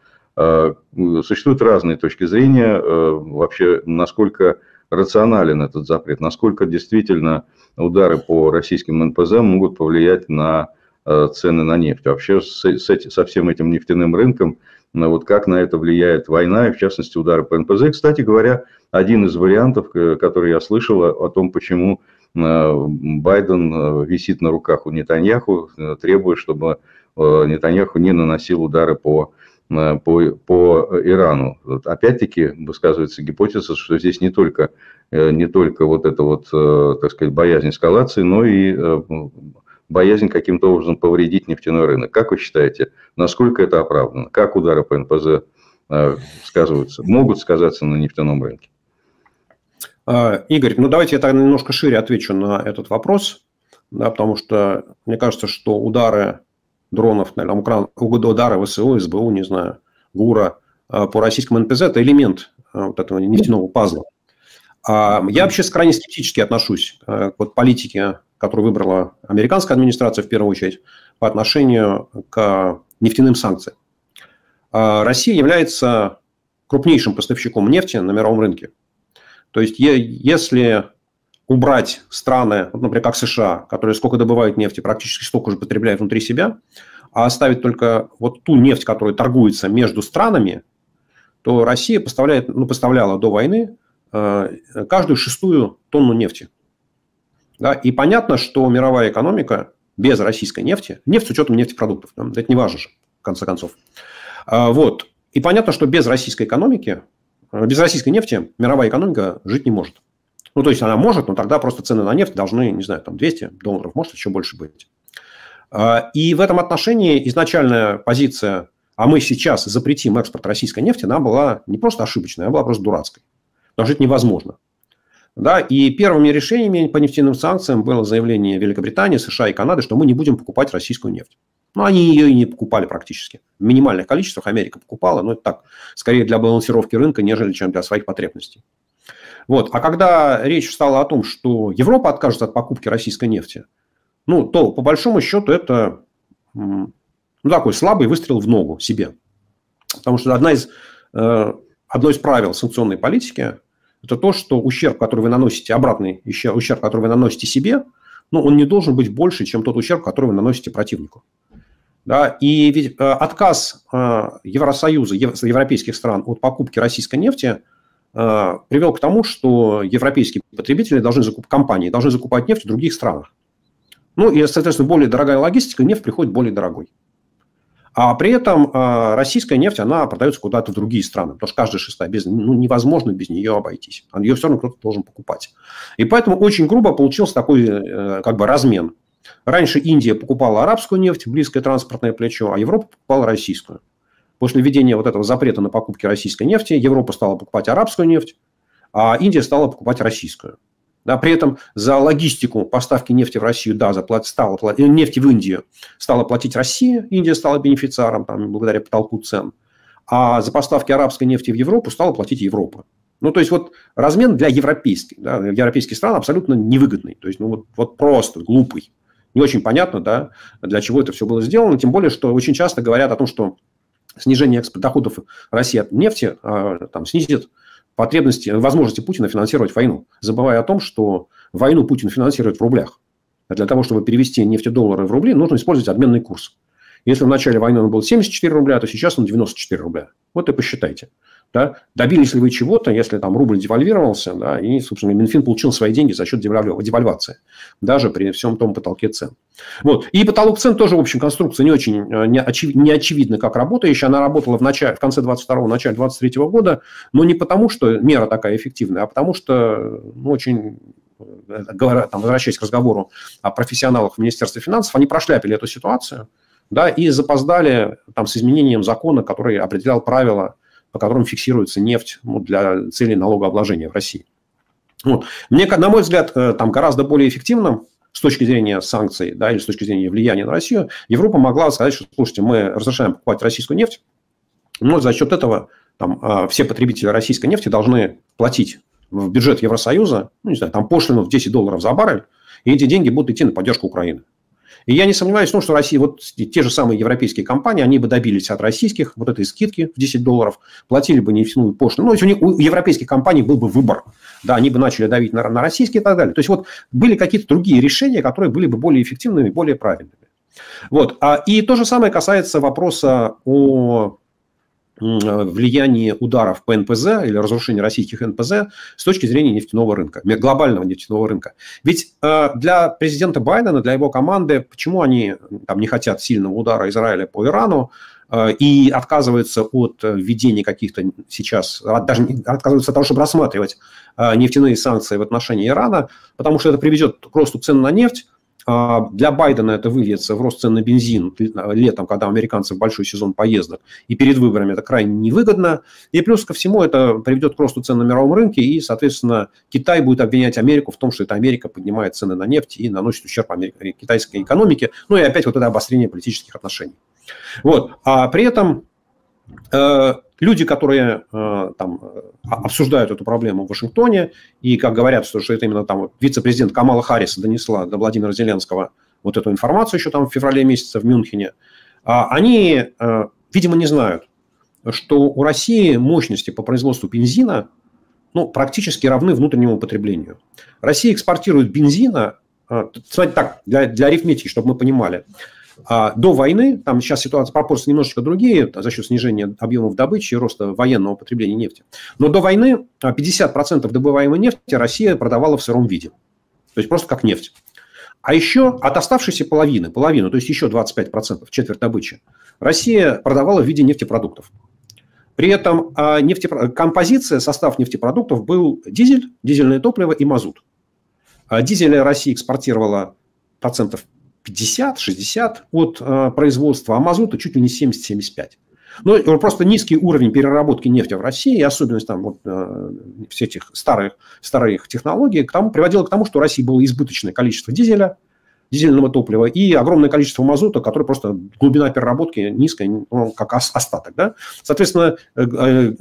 Существуют разные точки зрения, вообще, насколько рационален этот запрет, насколько действительно удары по российским эн пэ зэ могут повлиять на цены на нефть. Вообще, со всем этим нефтяным рынком, вот как на это влияет война и, в частности, удары по эн пэ зэ. Кстати говоря, один из вариантов, который я слышал о том, почему Байден висит на руках у Нетаньяху, требуя, чтобы Нетаньяху не наносил удары по по, по Ирану. Вот опять-таки высказывается гипотеза, что здесь не только, не только вот эта вот, так сказать, боязнь эскалации, но и боязнь каким-то образом повредить нефтяной рынок. Как вы считаете, насколько это оправдано? Как удары по эн пэ зэ сказываются, могут сказаться на нефтяном рынке? Игорь, ну давайте я так немножко шире отвечу на этот вопрос, да, потому что мне кажется, что удары дронов, наверное, удары вэ эс о, эс бэ о, не знаю, ГУРа по российскому эн пэ зэ – это элемент вот этого нефтяного пазла. Я вообще крайне скептически отношусь к политике, которую выбрала американская администрация, в первую очередь, по отношению к нефтяным санкциям. Россия является крупнейшим поставщиком нефти на мировом рынке. То есть, если убрать страны, например, как США, которые сколько добывают нефти, практически столько же потребляют внутри себя, а оставить только вот ту нефть, которая торгуется между странами, то Россия поставляет, ну, поставляла до войны э, каждую шестую тонну нефти. Да? И понятно, что мировая экономика без российской нефти, нефть с учетом нефтепродуктов, да? Это не важно же, в конце концов. А, вот. И понятно, что без российской экономики, без российской нефти мировая экономика жить не может. Ну, то есть, она может, но тогда просто цены на нефть должны, не знаю, там двести долларов, может еще больше быть. И в этом отношении изначальная позиция, а мы сейчас запретим экспорт российской нефти, она была не просто ошибочной, она была просто дурацкой. Потому что это невозможно. Да? И первыми решениями по нефтяным санкциям было заявление Великобритании, США и Канады, что мы не будем покупать российскую нефть. Ну, они ее и не покупали практически. В минимальных количествах Америка покупала, но это так, скорее для балансировки рынка, нежели чем для своих потребностей. Вот. А когда речь стала о том, что Европа откажется от покупки российской нефти, ну, то, по большому счету, это ну, такой слабый выстрел в ногу себе. Потому что одна из, э, одно из правил санкционной политики – это то, что ущерб, который вы наносите, обратный ущерб, который вы наносите себе, ну, он не должен быть больше, чем тот ущерб, который вы наносите противнику. Да? И ведь э, отказ э, Евросоюза, ев, европейских стран от покупки российской нефти – привел к тому, что европейские потребители должны закуп... компании должны закупать нефть в других странах. Ну и, соответственно, более дорогая логистика, нефть приходит более дорогой. А при этом российская нефть, она продается куда-то в другие страны, потому что каждая шестая, без... ну, невозможно без нее обойтись. Ее все равно кто-то должен покупать. И поэтому очень грубо получился такой как бы размен. Раньше Индия покупала арабскую нефть, близкое транспортное плечо, а Европа покупала российскую. После введения вот этого запрета на покупки российской нефти Европа стала покупать арабскую нефть, а Индия стала покупать российскую. Да, при этом за логистику поставки нефти в Россию, да, заплат, стала, нефти в Индию стала платить Россия, Индия стала бенефициаром там, благодаря потолку цен, а за поставки арабской нефти в Европу стала платить Европа. Ну, то есть, вот размен для европейских, да, европейских стран абсолютно невыгодный, то есть, ну, вот, вот просто глупый. Не очень понятно, да, для чего это все было сделано, тем более, что очень часто говорят о том, что снижение доходов России от нефти там, снизит потребности, возможности Путина финансировать войну, забывая о том, что войну Путин финансирует в рублях. А для того, чтобы перевести нефтедоллары в рубли, нужно использовать обменный курс. Если в начале войны он был семьдесят четыре рубля, то сейчас он девяносто четыре рубля. Вот и посчитайте. Да? Добились ли вы чего-то, если там рубль девальвировался, да, и, собственно, Минфин получил свои деньги за счет девальвации, даже при всем том потолке цен. Вот. И потолок цен тоже, в общем, конструкция не очень не, очевид, не очевидна, как работающая. Она работала в, начале, в конце двадцать второго, начале двадцать третьего года, но не потому, что мера такая эффективная, а потому что ну, очень... Говоря, там, возвращаясь к разговору о профессионалах в Министерстве финансов, они прошляпили эту ситуацию, да, и запоздали там, с изменением закона, который определял правила, по которым фиксируется нефть ну, для целей налогообложения в России. Вот. Мне, на мой взгляд, там гораздо более эффективным с точки зрения санкций, да, или с точки зрения влияния на Россию, Европа могла сказать, что, слушайте, мы разрешаем покупать российскую нефть, но за счет этого там, все потребители российской нефти должны платить в бюджет Евросоюза, ну, не знаю, там пошлину в десять долларов за баррель, и эти деньги будут идти на поддержку Украины. И я не сомневаюсь в том, что Россия, вот те же самые европейские компании, они бы добились от российских вот этой скидки в десять долларов, платили бы нефтяную пошлину. Ну, то есть у, них, у европейских компаний был бы выбор. Да, они бы начали давить на, на российские и так далее. То есть вот были какие-то другие решения, которые были бы более эффективными, более правильными. Вот. А, и то же самое касается вопроса о влиянии ударов по эн пэ зэ или разрушения российских эн пэ зэ с точки зрения нефтяного рынка, глобального нефтяного рынка. Ведь для президента Байдена, для его команды, почему они там, не хотят сильного удара Израиля по Ирану, и отказывается от введения каких-то сейчас, даже отказывается от того, чтобы рассматривать нефтяные санкции в отношении Ирана, потому что это приведет к росту цен на нефть. Для Байдена это выльется в рост цен на бензин летом, когда у американцев большой сезон поездок, и перед выборами это крайне невыгодно. И плюс ко всему это приведет к росту цен на мировом рынке, и, соответственно, Китай будет обвинять Америку в том, что это Америка поднимает цены на нефть и наносит ущерб китайской экономике. Ну и опять вот это обострение политических отношений. Вот. А при этом э, люди, которые э, там, обсуждают эту проблему в Вашингтоне, и как говорят, что, что это именно там вице-президент Камала Харрис донесла до Владимира Зеленского вот эту информацию еще там в феврале месяце в Мюнхене, э, они, э, видимо, не знают, что у России мощности по производству бензина ну, практически равны внутреннему потреблению. Россия экспортирует бензина, э, смотрите так, для, для арифметики, чтобы мы понимали. До войны, там сейчас ситуация, пропорции немножечко другие за счет снижения объемов добычи и роста военного потребления нефти. Но до войны пятьдесят процентов добываемой нефти Россия продавала в сыром виде. То есть просто как нефть. А еще от оставшейся половины, половину, то есть еще двадцать пять процентов, четверть добычи, Россия продавала в виде нефтепродуктов. При этом нефтепро... композиция, состав нефтепродуктов был дизель, дизельное топливо и мазут. Дизеля Россия экспортировала процентов пятьдесят-шестьдесят от э, производства, а мазута чуть ли не семьдесят-семьдесят пять. Но просто низкий уровень переработки нефти в России, особенность там вот, э, всех этих старых, старых технологий, к тому, приводило к тому, что в России было избыточное количество дизеля, дизельного топлива и огромное количество мазута, которое просто глубина переработки низкая, ну, как остаток. Да? Соответственно, э, э,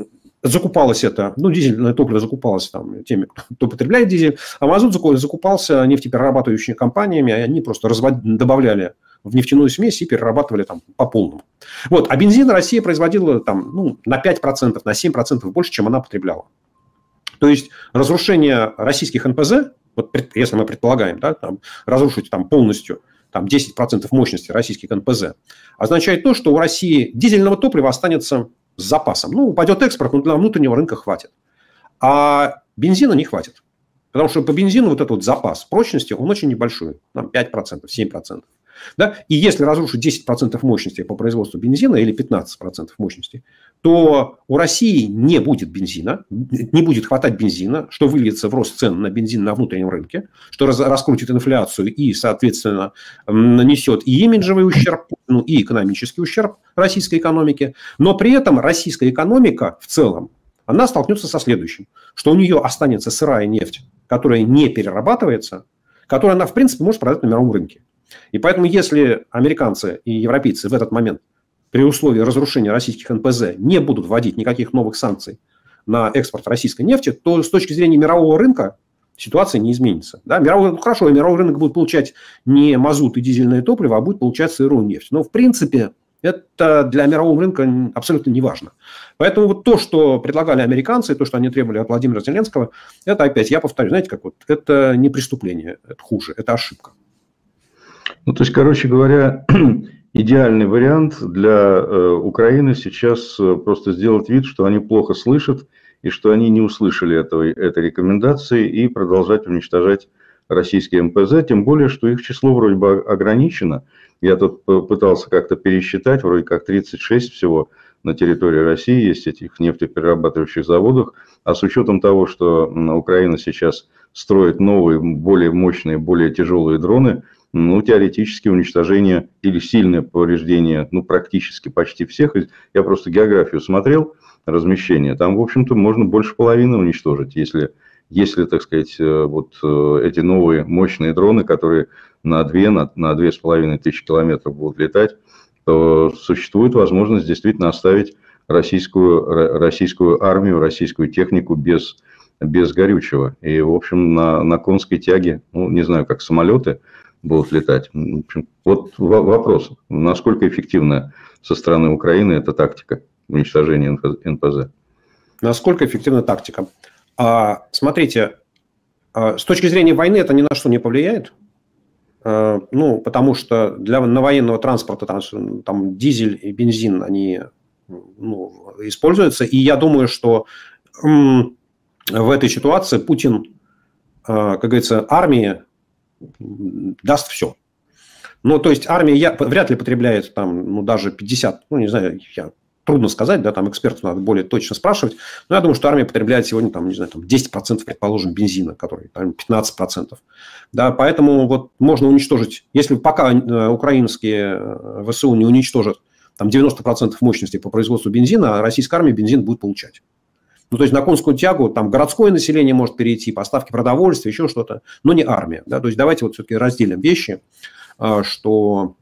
закупалось это, ну, дизельное топливо закупалось там теми, кто потребляет дизель, а мазут закупался нефтеперерабатывающими компаниями, и они просто развод... добавляли в нефтяную смесь и перерабатывали там по полному. Вот, а бензин Россия производила там, ну, на пять процентов, на семь процентов больше, чем она потребляла. То есть разрушение российских эн пэ зэ, вот если мы предполагаем, да, там, разрушить там полностью там, десять процентов мощности российских эн пэ зэ, означает то, что у России дизельного топлива останется с запасом. Ну, упадет экспорт, но для внутреннего рынка хватит. А бензина не хватит. Потому что по бензину вот этот вот запас прочности, он очень небольшой. Там пять процентов, семь процентов. Да? И если разрушить десять процентов мощности по производству бензина или пятнадцать процентов мощности, то у России не будет бензина, не будет хватать бензина, что выльется в рост цен на бензин на внутреннем рынке, что раскрутит инфляцию и, соответственно, нанесет и имиджевый ущерб, ну, и экономический ущерб российской экономике. Но при этом российская экономика в целом, она столкнется со следующим, что у нее останется сырая нефть, которая не перерабатывается, которую она, в принципе, может продать на мировом рынке. И поэтому, если американцы и европейцы в этот момент при условии разрушения российских эн пэ зэ не будут вводить никаких новых санкций на экспорт российской нефти, то с точки зрения мирового рынка ситуация не изменится. Да? Мировой, ну, хорошо, мировой рынок будет получать не мазут и дизельное топливо, а будет получать сырую нефть. Но, в принципе, это для мирового рынка абсолютно не важно. Поэтому вот то, что предлагали американцы, то, что они требовали от Владимира Зеленского, это опять, я повторю, знаете, как вот, это не преступление, это хуже, это ошибка. Ну, то есть, короче говоря, идеальный вариант для э, Украины сейчас э, просто сделать вид, что они плохо слышат и что они не услышали этого, этой рекомендации, и продолжать уничтожать российские эн пэ зэ, тем более, что их число вроде бы ограничено. Я тут пытался как-то пересчитать, вроде как тридцать шесть всего на территории России есть этих нефтеперерабатывающих заводов, а с учетом того, что Украина сейчас строит новые, более мощные, более тяжелые дроны, ну, теоретически уничтожение или сильное повреждение, ну, практически почти всех. Я просто географию смотрел, размещение. Там, в общем-то, можно больше половины уничтожить, если, если, так сказать, вот эти новые мощные дроны, которые на две, на две с половиной тысячи километров будут летать, то существует возможность действительно оставить российскую, российскую армию, российскую технику без... без горючего. И, в общем, на, на конской тяге, ну, не знаю, как самолеты будут летать. В общем, вот вопрос, насколько эффективна со стороны Украины эта тактика уничтожения эн пэ зэ? Насколько эффективна тактика? А, смотрите, а, с точки зрения войны это ни на что не повлияет. А, ну, потому что для, на военного транспорта там, там дизель и бензин, они, ну, используются. И я думаю, что... М- В этой ситуации Путин, как говорится, армии даст все. Ну, то есть армия я, вряд ли потребляет там, ну, даже пятьдесят, ну, не знаю, я, трудно сказать, да, там экспертов надо более точно спрашивать, но я думаю, что армия потребляет сегодня, там, не знаю, там десять процентов, предположим, бензина, который, там, пятнадцать процентов. Да, поэтому вот можно уничтожить, если пока украинские ВСУ не уничтожат там девяносто процентов мощности по производству бензина, российская армия бензин будет получать. Ну, то есть на конскую тягу там городское население может перейти, поставки продовольствия, еще что-то, но не армия. Да? То есть давайте вот все-таки разделим вещи, что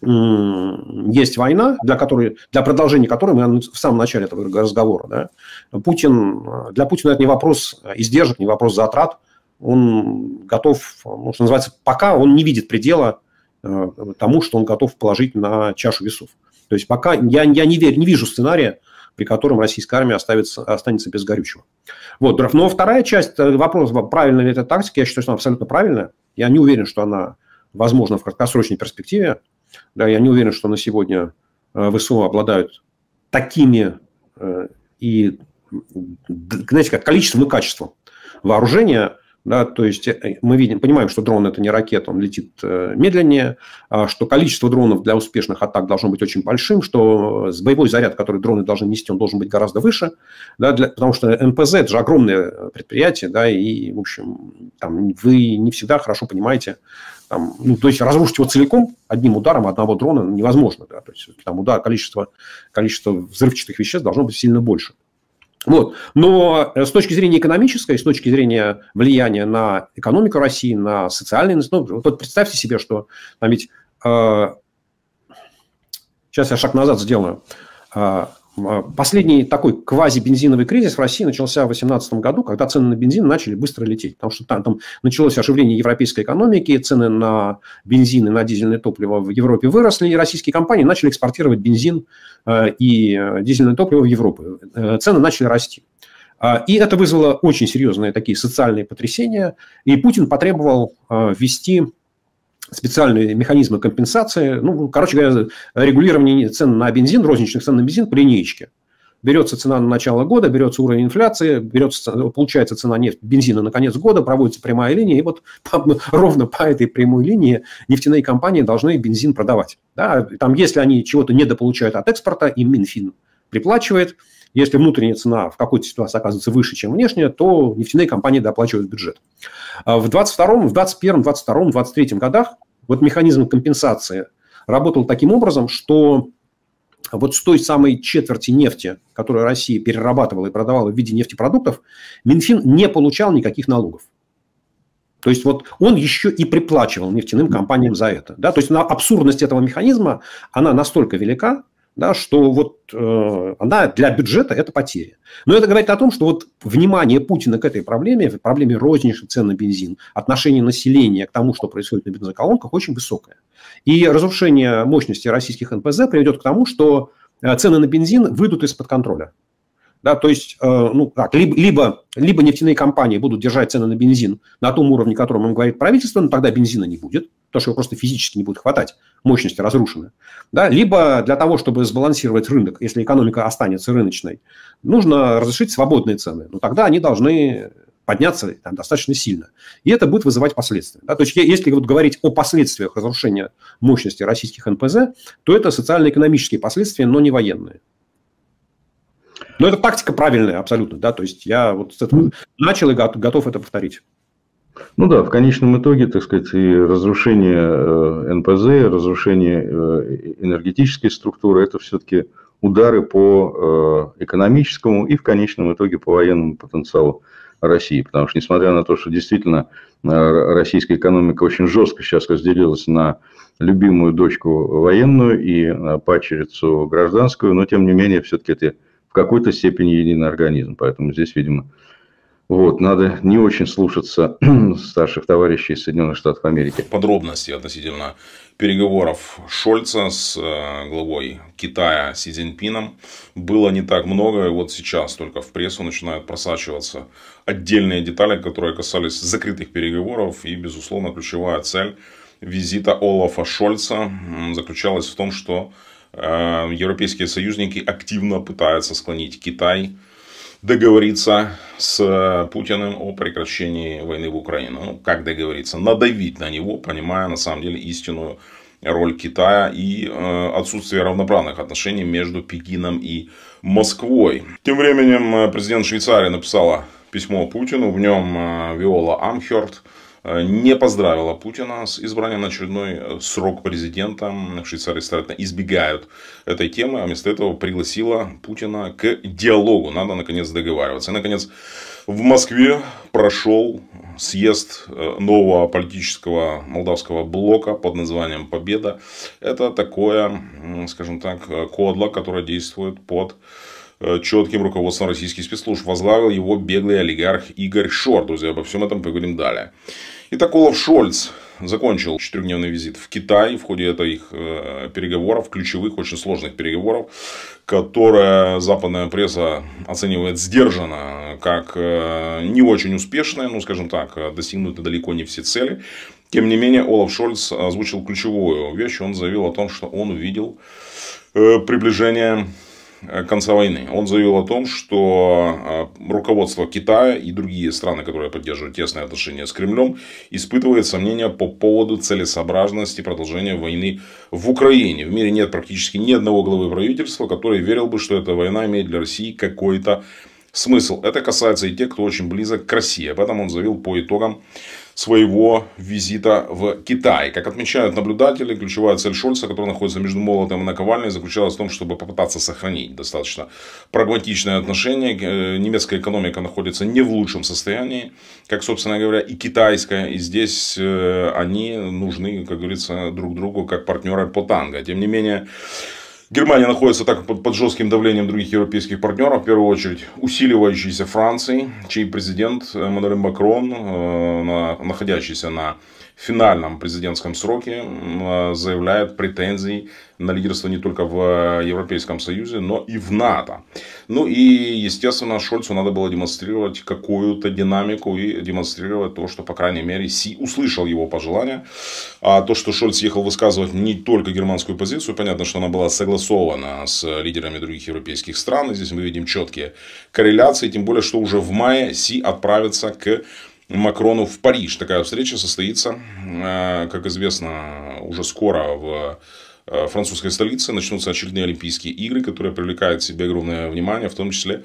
есть война, для, которой, для продолжения которой мы в самом начале этого разговора. Да? Путин, для Путина это не вопрос издержек, не вопрос затрат. Он готов, ну, что называется, пока он не видит предела тому, что он готов положить на чашу весов. То есть пока я, я не, верю, не вижу сценария, при котором российская армия оставится, останется без горючего. Вот. Но вторая часть вопроса, правильная ли эта тактика, я считаю, что она абсолютно правильная. Я не уверен, что она возможна в краткосрочной перспективе. Да, я не уверен, что на сегодня ВСУ обладают такими и, знаете, как количеством и качеством вооружения. Да, то есть мы видим, понимаем, что дрон – это не ракета, он летит медленнее, что количество дронов для успешных атак должно быть очень большим, что боевой заряд, который дроны должны нести, он должен быть гораздо выше, да, для, потому что эн пэ зэ – это же огромное предприятие, да, и, в общем, там, вы не всегда хорошо понимаете, там, ну, то есть разрушить его целиком одним ударом одного дрона невозможно, да, то есть там удар, количество, количество взрывчатых веществ должно быть сильно больше. Вот. Но с точки зрения экономической, с точки зрения влияния на экономику России, на социальные... Ну, вот представьте себе, что там ведь... Э, сейчас я шаг назад сделаю. Э, последний такой квази-бензиновый кризис в России начался в две тысячи восемнадцатом году, когда цены на бензин начали быстро лететь. Потому что там, там началось оживление европейской экономики, цены на бензин и на дизельное топливо в Европе выросли, и российские компании начали экспортировать бензин и дизельное топливо в Европу. Цены начали расти. И это вызвало очень серьезные такие социальные потрясения. И Путин потребовал ввести специальные механизмы компенсации, ну, короче говоря, регулирование цен на бензин, розничных цен на бензин по линеечке. Берется цена на начало года, берется уровень инфляции, берется, получается цена нефти, бензина на конец года, проводится прямая линия, и вот по, ровно по этой прямой линии нефтяные компании должны бензин продавать. Да? Там, если они чего-то недополучают от экспорта, им Минфин приплачивает. Если внутренняя цена в какой-то ситуации оказывается выше, чем внешняя, то нефтяные компании доплачивают бюджет. В двадцать втором, в двадцать первом, двадцать втором, двадцать третьем годах вот механизм компенсации работал таким образом, что вот с той самой четверти нефти, которую Россия перерабатывала и продавала в виде нефтепродуктов, Минфин не получал никаких налогов. То есть вот он еще и приплачивал нефтяным компаниям за это. Да? То есть абсурдность этого механизма, она настолько велика, да, что вот э, она для бюджета – это потеря. Но это говорит о том, что вот внимание Путина к этой проблеме, к проблеме розничных цен на бензин, отношение населения к тому, что происходит на бензоколонках, очень высокое. И разрушение мощности российских эн пэ зэ приведет к тому, что цены на бензин выйдут из-под контроля. Да, то есть, э, ну, так, либо, либо, либо нефтяные компании будут держать цены на бензин на том уровне, о котором им говорит правительство, но тогда бензина не будет, потому что его просто физически не будет хватать, мощности разрушены. Да, либо для того, чтобы сбалансировать рынок, если экономика останется рыночной, нужно разрешить свободные цены. Но тогда они должны подняться там, достаточно сильно. И это будет вызывать последствия. Да? То есть, если вот говорить о последствиях разрушения мощности российских эн пэ зэ, то это социально-экономические последствия, но не военные. Но это тактика правильная абсолютно, да, то есть я вот с этого начал и готов это повторить. Ну да, в конечном итоге, так сказать, и разрушение эн пэ зэ, разрушение энергетической структуры, это все-таки удары по экономическому и в конечном итоге по военному потенциалу России. Потому что, несмотря на то, что действительно российская экономика очень жестко сейчас разделилась на любимую дочку военную и падчерицу гражданскую, но тем не менее, все-таки это в какой-то степени единый организм. Поэтому здесь, видимо, вот, надо не очень слушаться старших товарищей из Соединенных Штатов Америки. Подробности относительно переговоров Шольца с главой Китая Си Цзиньпином было не так много. И вот сейчас только в прессу начинают просачиваться отдельные детали, которые касались закрытых переговоров. И, безусловно, ключевая цель визита Олафа Шольца заключалась в том, что европейские союзники активно пытаются склонить Китай договориться с Путиным о прекращении войны в Украине. Ну, как договориться? Надавить на него, понимая на самом деле истинную роль Китая и отсутствие равноправных отношений между Пекином и Москвой. Тем временем президент Швейцарии написала письмо Путину, в нем Виола Амхерд не поздравила Путина с избранием на очередной срок президента. В Швейцарии старательно избегают этой темы, а вместо этого пригласила Путина к диалогу. Надо, наконец, договариваться. И, наконец, в Москве прошел съезд нового политического молдавского блока под названием «Победа». Это такое, скажем так, кодло, которое действует под четким руководством российских спецслужб. Возглавил его беглый олигарх Игорь Шор. Друзья, обо всем этом поговорим далее. Итак, Олаф Шольц закончил четырехдневный визит в Китай. В ходе этих переговоров, ключевых, очень сложных переговоров, которые западная пресса оценивает сдержанно, как не очень успешные, ну, скажем так, достигнуты далеко не все цели. Тем не менее, Олаф Шольц озвучил ключевую вещь. Он заявил о том, что он увидел приближение конца войны. Он заявил о том, что руководство Китая и другие страны, которые поддерживают тесные отношения с Кремлем, испытывает сомнения по поводу целесообразности продолжения войны в Украине. В мире нет практически ни одного главы правительства, который верил бы, что эта война имеет для России какой-то смысл. Это касается и тех, кто очень близок к России. Об этом он заявил по итогам своего визита в Китай. Как отмечают наблюдатели, ключевая цель Шольца, которая находится между молотом и наковальней, заключалась в том, чтобы попытаться сохранить достаточно прагматичное отношение. Немецкая экономика находится не в лучшем состоянии, как, собственно говоря, и китайская. И здесь они нужны, как говорится, друг другу, как партнеры по танго. Тем не менее, Германия находится так под жестким давлением других европейских партнеров, в первую очередь усиливающейся Франции, чей президент Мануэль Макрон, находящийся на финальном президентском сроке, заявляет претензии на лидерство не только в Европейском Союзе, но и в НАТО. Ну и, естественно, Шольцу надо было демонстрировать какую-то динамику и демонстрировать то, что, по крайней мере, Си услышал его пожелания. А то, что Шольц ехал высказывать не только германскую позицию, понятно, что она была согласована с лидерами других европейских стран. И здесь мы видим четкие корреляции, тем более, что уже в мае Си отправится к Макрону в Париж. Такая встреча состоится, как известно, уже скоро в французской столице. Начнутся очередные Олимпийские игры, которые привлекают к себе огромное внимание, в том числе,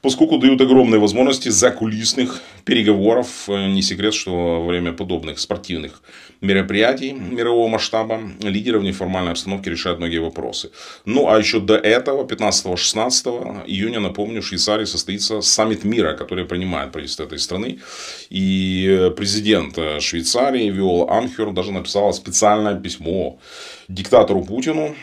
поскольку дают огромные возможности закулисных переговоров. Не секрет, что во время подобных спортивных мероприятий мирового масштаба лидеры в неформальной обстановке решают многие вопросы. Ну, а еще до этого, пятнадцатого-шестнадцатого июня, напомню, в Швейцарии состоится саммит мира, который принимает правительство этой страны. И президент Швейцарии Виола Амхерд даже написала специальное письмо диктатору Путину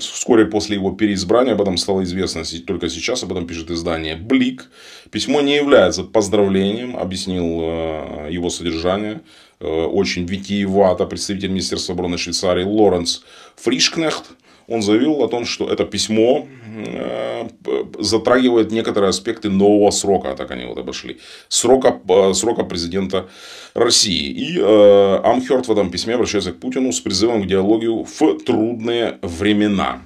вскоре после его переизбрания. Об этом стало известно только сейчас, об этом пишет издание «Блик». Письмо не является поздравлением, объяснил его содержание очень витиевато представитель Министерства обороны Швейцарии Лоренц Фришкнехт. Он заявил о том, что это письмо затрагивает некоторые аспекты нового срока, так они вот обошли, срока, срока президента России. И Амхерд в этом письме обращается к Путину с призывом к диалогу в трудные времена.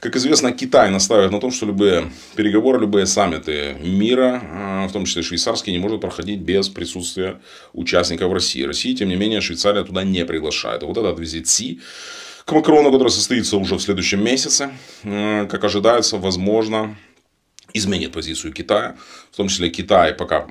Как известно, Китай настаивает на том, что любые переговоры, любые саммиты мира, в том числе швейцарский, не может проходить без присутствия участников России. России, тем не менее, Швейцария туда не приглашает. А вот этот визит Си к Макрону, который состоится уже в следующем месяце, как ожидается, возможно, изменит позицию Китая. В том числе Китай пока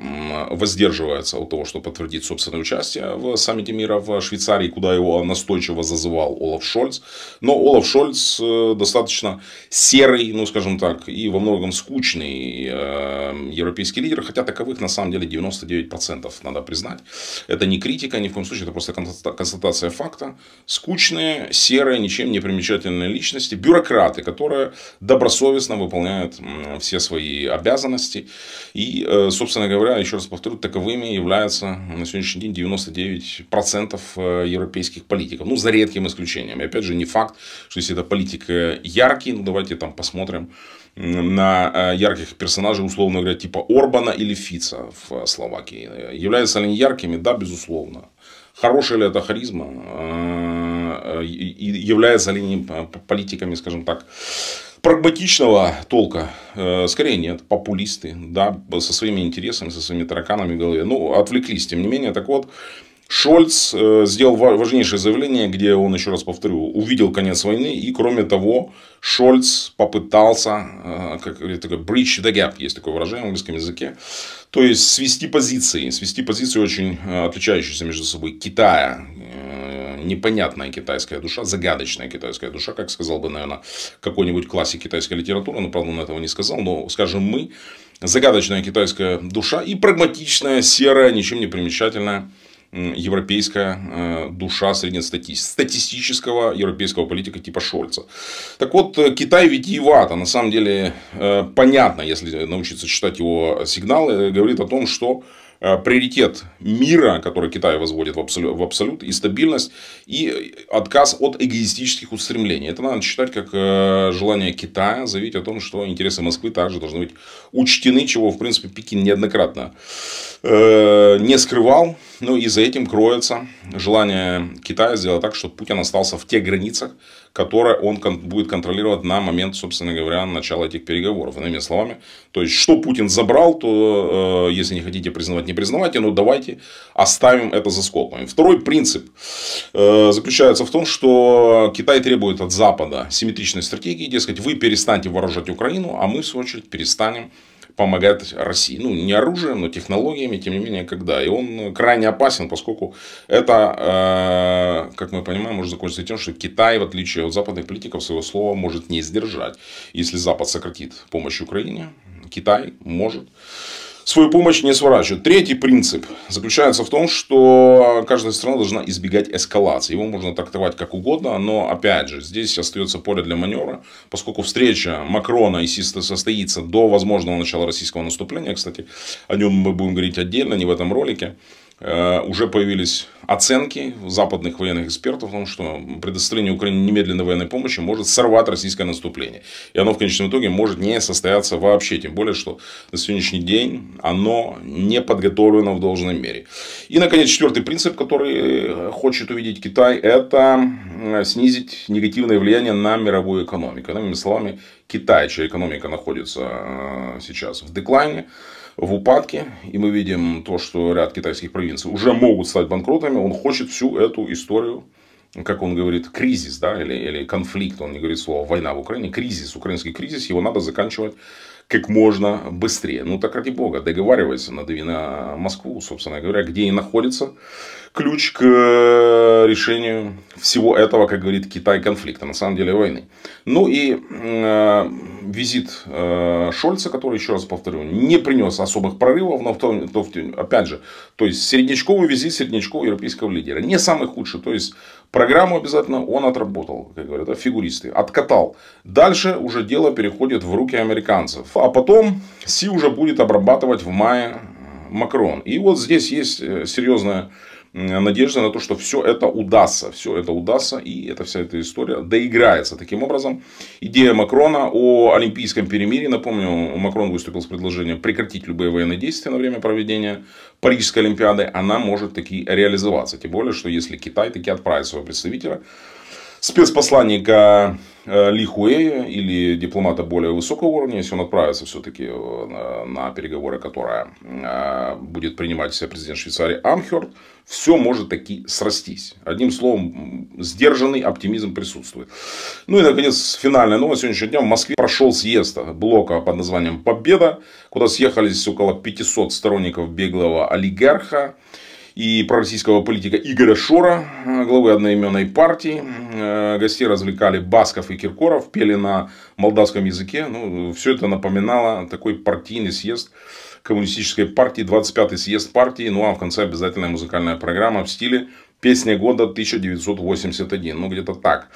воздерживается от того, чтобы подтвердить собственное участие в саммите мира в Швейцарии, куда его настойчиво зазывал Олаф Шольц. Но Олаф Шольц достаточно серый, ну скажем так, и во многом скучный европейский лидер, хотя таковых на самом деле девяносто девять процентов, надо признать. Это не критика, ни в коем случае, это просто констатация факта. Скучные, серые, ничем не примечательные личности, бюрократы, которые добросовестно выполняют все свои обязанности. И, собственно говоря, еще раз повторю, таковыми являются на сегодняшний день девяносто девять процентов европейских политиков. Ну, за редким исключением. И опять же, не факт, что если это политик яркий, ну, давайте там посмотрим на ярких персонажей, условно говоря, типа Орбана или Фица в Словакии. Являются ли они яркими? Да, безусловно. Хорошая ли это харизма? И являются ли они политиками, скажем так, прагматичного толка? Скорее нет. Популисты, да, со своими интересами, со своими тараканами в голове. Ну, отвлеклись, тем не менее. Так вот, Шольц сделал важнейшее заявление, где он, еще раз повторю, увидел конец войны. И, кроме того, Шольц попытался, как такой bridge the gap, есть такое выражение в английском языке. То есть, свести позиции. Свести позиции, очень отличающиеся между собой. Китая. Непонятная китайская душа, загадочная китайская душа, как сказал бы, наверное, какой-нибудь классик китайской литературы, но, правда, он этого не сказал, но, скажем, мы, загадочная китайская душа и прагматичная, серая, ничем не примечательная европейская душа среднестатистического европейского политика типа Шольца. Так вот, Китай витиевато, на самом деле, понятно, если научиться читать его сигналы, говорит о том, что приоритет мира, который Китай возводит в абсолют, в абсолют, и стабильность, и отказ от эгоистических устремлений. Это надо считать как желание Китая заявить о том, что интересы Москвы также должны быть учтены, чего, в принципе, Пекин неоднократно не скрывал. Но и за этим кроется желание Китая сделать так, чтобы Путин остался в тех границах, которые он будет контролировать на момент, собственно говоря, начала этих переговоров. Иными словами, то есть, что Путин забрал, то, если не хотите признавать, не признавайте, но давайте оставим это за скобками. Второй принцип заключается в том, что Китай требует от Запада симметричной стратегии, дескать, вы перестаньте вооружать Украину, а мы, в свою очередь, перестанем помогает России. Ну, не оружием, но технологиями, тем не менее, когда. И он крайне опасен, поскольку это, э, как мы понимаем, может закончиться тем, что Китай, в отличие от западных политиков, своего слова может не сдержать. Если Запад сократит помощь Украине, Китай может свою помощь не сворачивать. Третий принцип заключается в том, что каждая страна должна избегать эскалации. Его можно трактовать как угодно, но, опять же, здесь остается поле для маневра, поскольку встреча Макрона и Си состоится до возможного начала российского наступления. Кстати, о нем мы будем говорить отдельно, не в этом ролике. Уже появились оценки западных военных экспертов о том, что предоставление Украине немедленной военной помощи может сорвать российское наступление. И оно в конечном итоге может не состояться вообще. Тем более, что на сегодняшний день оно не подготовлено в должной мере. И, наконец, четвертый принцип, который хочет увидеть Китай, это снизить негативное влияние на мировую экономику. Иными словами, Китай, чья экономика находится сейчас в деклайне, в упадке, и мы видим то, что ряд китайских провинций уже могут стать банкротами, он хочет всю эту историю, как он говорит, кризис, да, или, или конфликт, он не говорит слово война в Украине, кризис, украинский кризис, его надо заканчивать как можно быстрее. Ну так ради бога, договаривайся, надави на Москву, собственно говоря, где и находится ключ к решению всего этого, как говорит Китай, конфликта, на самом деле войны. Ну и э, визит э, Шольца, который, еще раз повторю, не принес особых прорывов, но в том, то, в, опять же, то есть середнячковый визит середнячкового европейского лидера, не самый худший, то есть программу обязательно он отработал, как говорят, да, фигуристы, откатал. Дальше уже дело переходит в руки американцев. А потом Си уже будет обрабатывать в мае Макрон. И вот здесь есть серьезная надежда на то, что все это удастся. Все это удастся. И эта вся эта история доиграется. Таким образом, идея Макрона о олимпийском перемирии. Напомню, Макрон выступил с предложением прекратить любые военные действия на время проведения Парижской Олимпиады. Она может таки реализоваться. Тем более, что если Китай таки отправит своего представителя, спецпосланника Ли Хуэя или дипломата более высокого уровня, если он отправится все-таки на переговоры, которые будет принимать в себя президент Швейцарии Амхерд, все может таки срастись. Одним словом, сдержанный оптимизм присутствует. Ну и, наконец, финальная новость сегодняшнего дня. В Москве прошел съезд блока под названием «Победа», куда съехались около пятисот сторонников беглого олигарха и пророссийского политика Игоря Шора, главы одноименной партии. Гостей развлекали Басков и Киркоров, пели на молдавском языке. Ну, все это напоминало такой партийный съезд коммунистической партии, двадцать пятый съезд партии. Ну, а в конце обязательная музыкальная программа в стиле «Песня года тысяча девятьсот восемьдесят один». Ну, где-то так.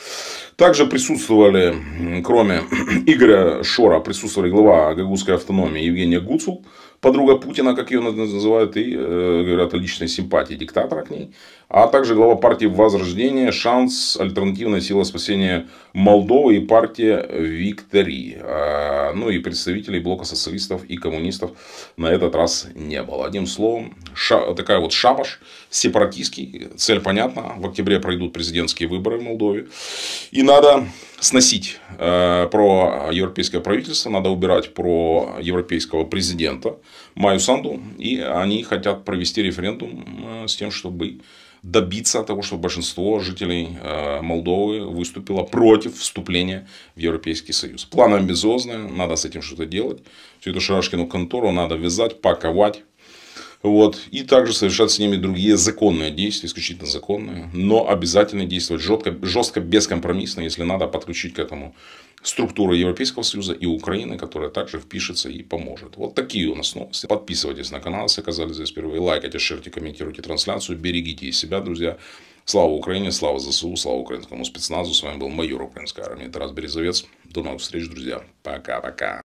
Также присутствовали, кроме Игоря Шора, присутствовали глава Гагузской автономии Евгения Гуцул, подруга Путина, как ее называют, и э, говорят о личной симпатии диктатора к ней. А также глава партии «Возрождение», «Шанс», «Альтернативная сила спасения Молдовы» и партия «Виктории». А, ну и представителей блока социалистов и коммунистов на этот раз не было. Одним словом, ша, такая вот шабаш сепаратистский. Цель понятна. В октябре пройдут президентские выборы в Молдове. И надо сносить э, про европейское правительство, надо убирать про европейского президента Майю Санду, и они хотят провести референдум с тем, чтобы добиться того, чтобы большинство жителей Молдовы выступило против вступления в Европейский Союз. План амбициозный, надо с этим что-то делать. Всю эту шарашкину контору надо вязать, паковать. Вот. И также совершать с ними другие законные действия, исключительно законные, но обязательно действовать жестко, жестко, бескомпромиссно, если надо подключить к этому структуру Европейского Союза и Украины, которая также впишется и поможет. Вот такие у нас новости. Подписывайтесь на канал, если оказались здесь впервые, лайкайте, шерите, комментируйте трансляцию, берегите себя, друзья. Слава Украине, слава ЗСУ, слава украинскому спецназу. С вами был майор украинской армии Тарас Березовец. До новых встреч, друзья. Пока-пока.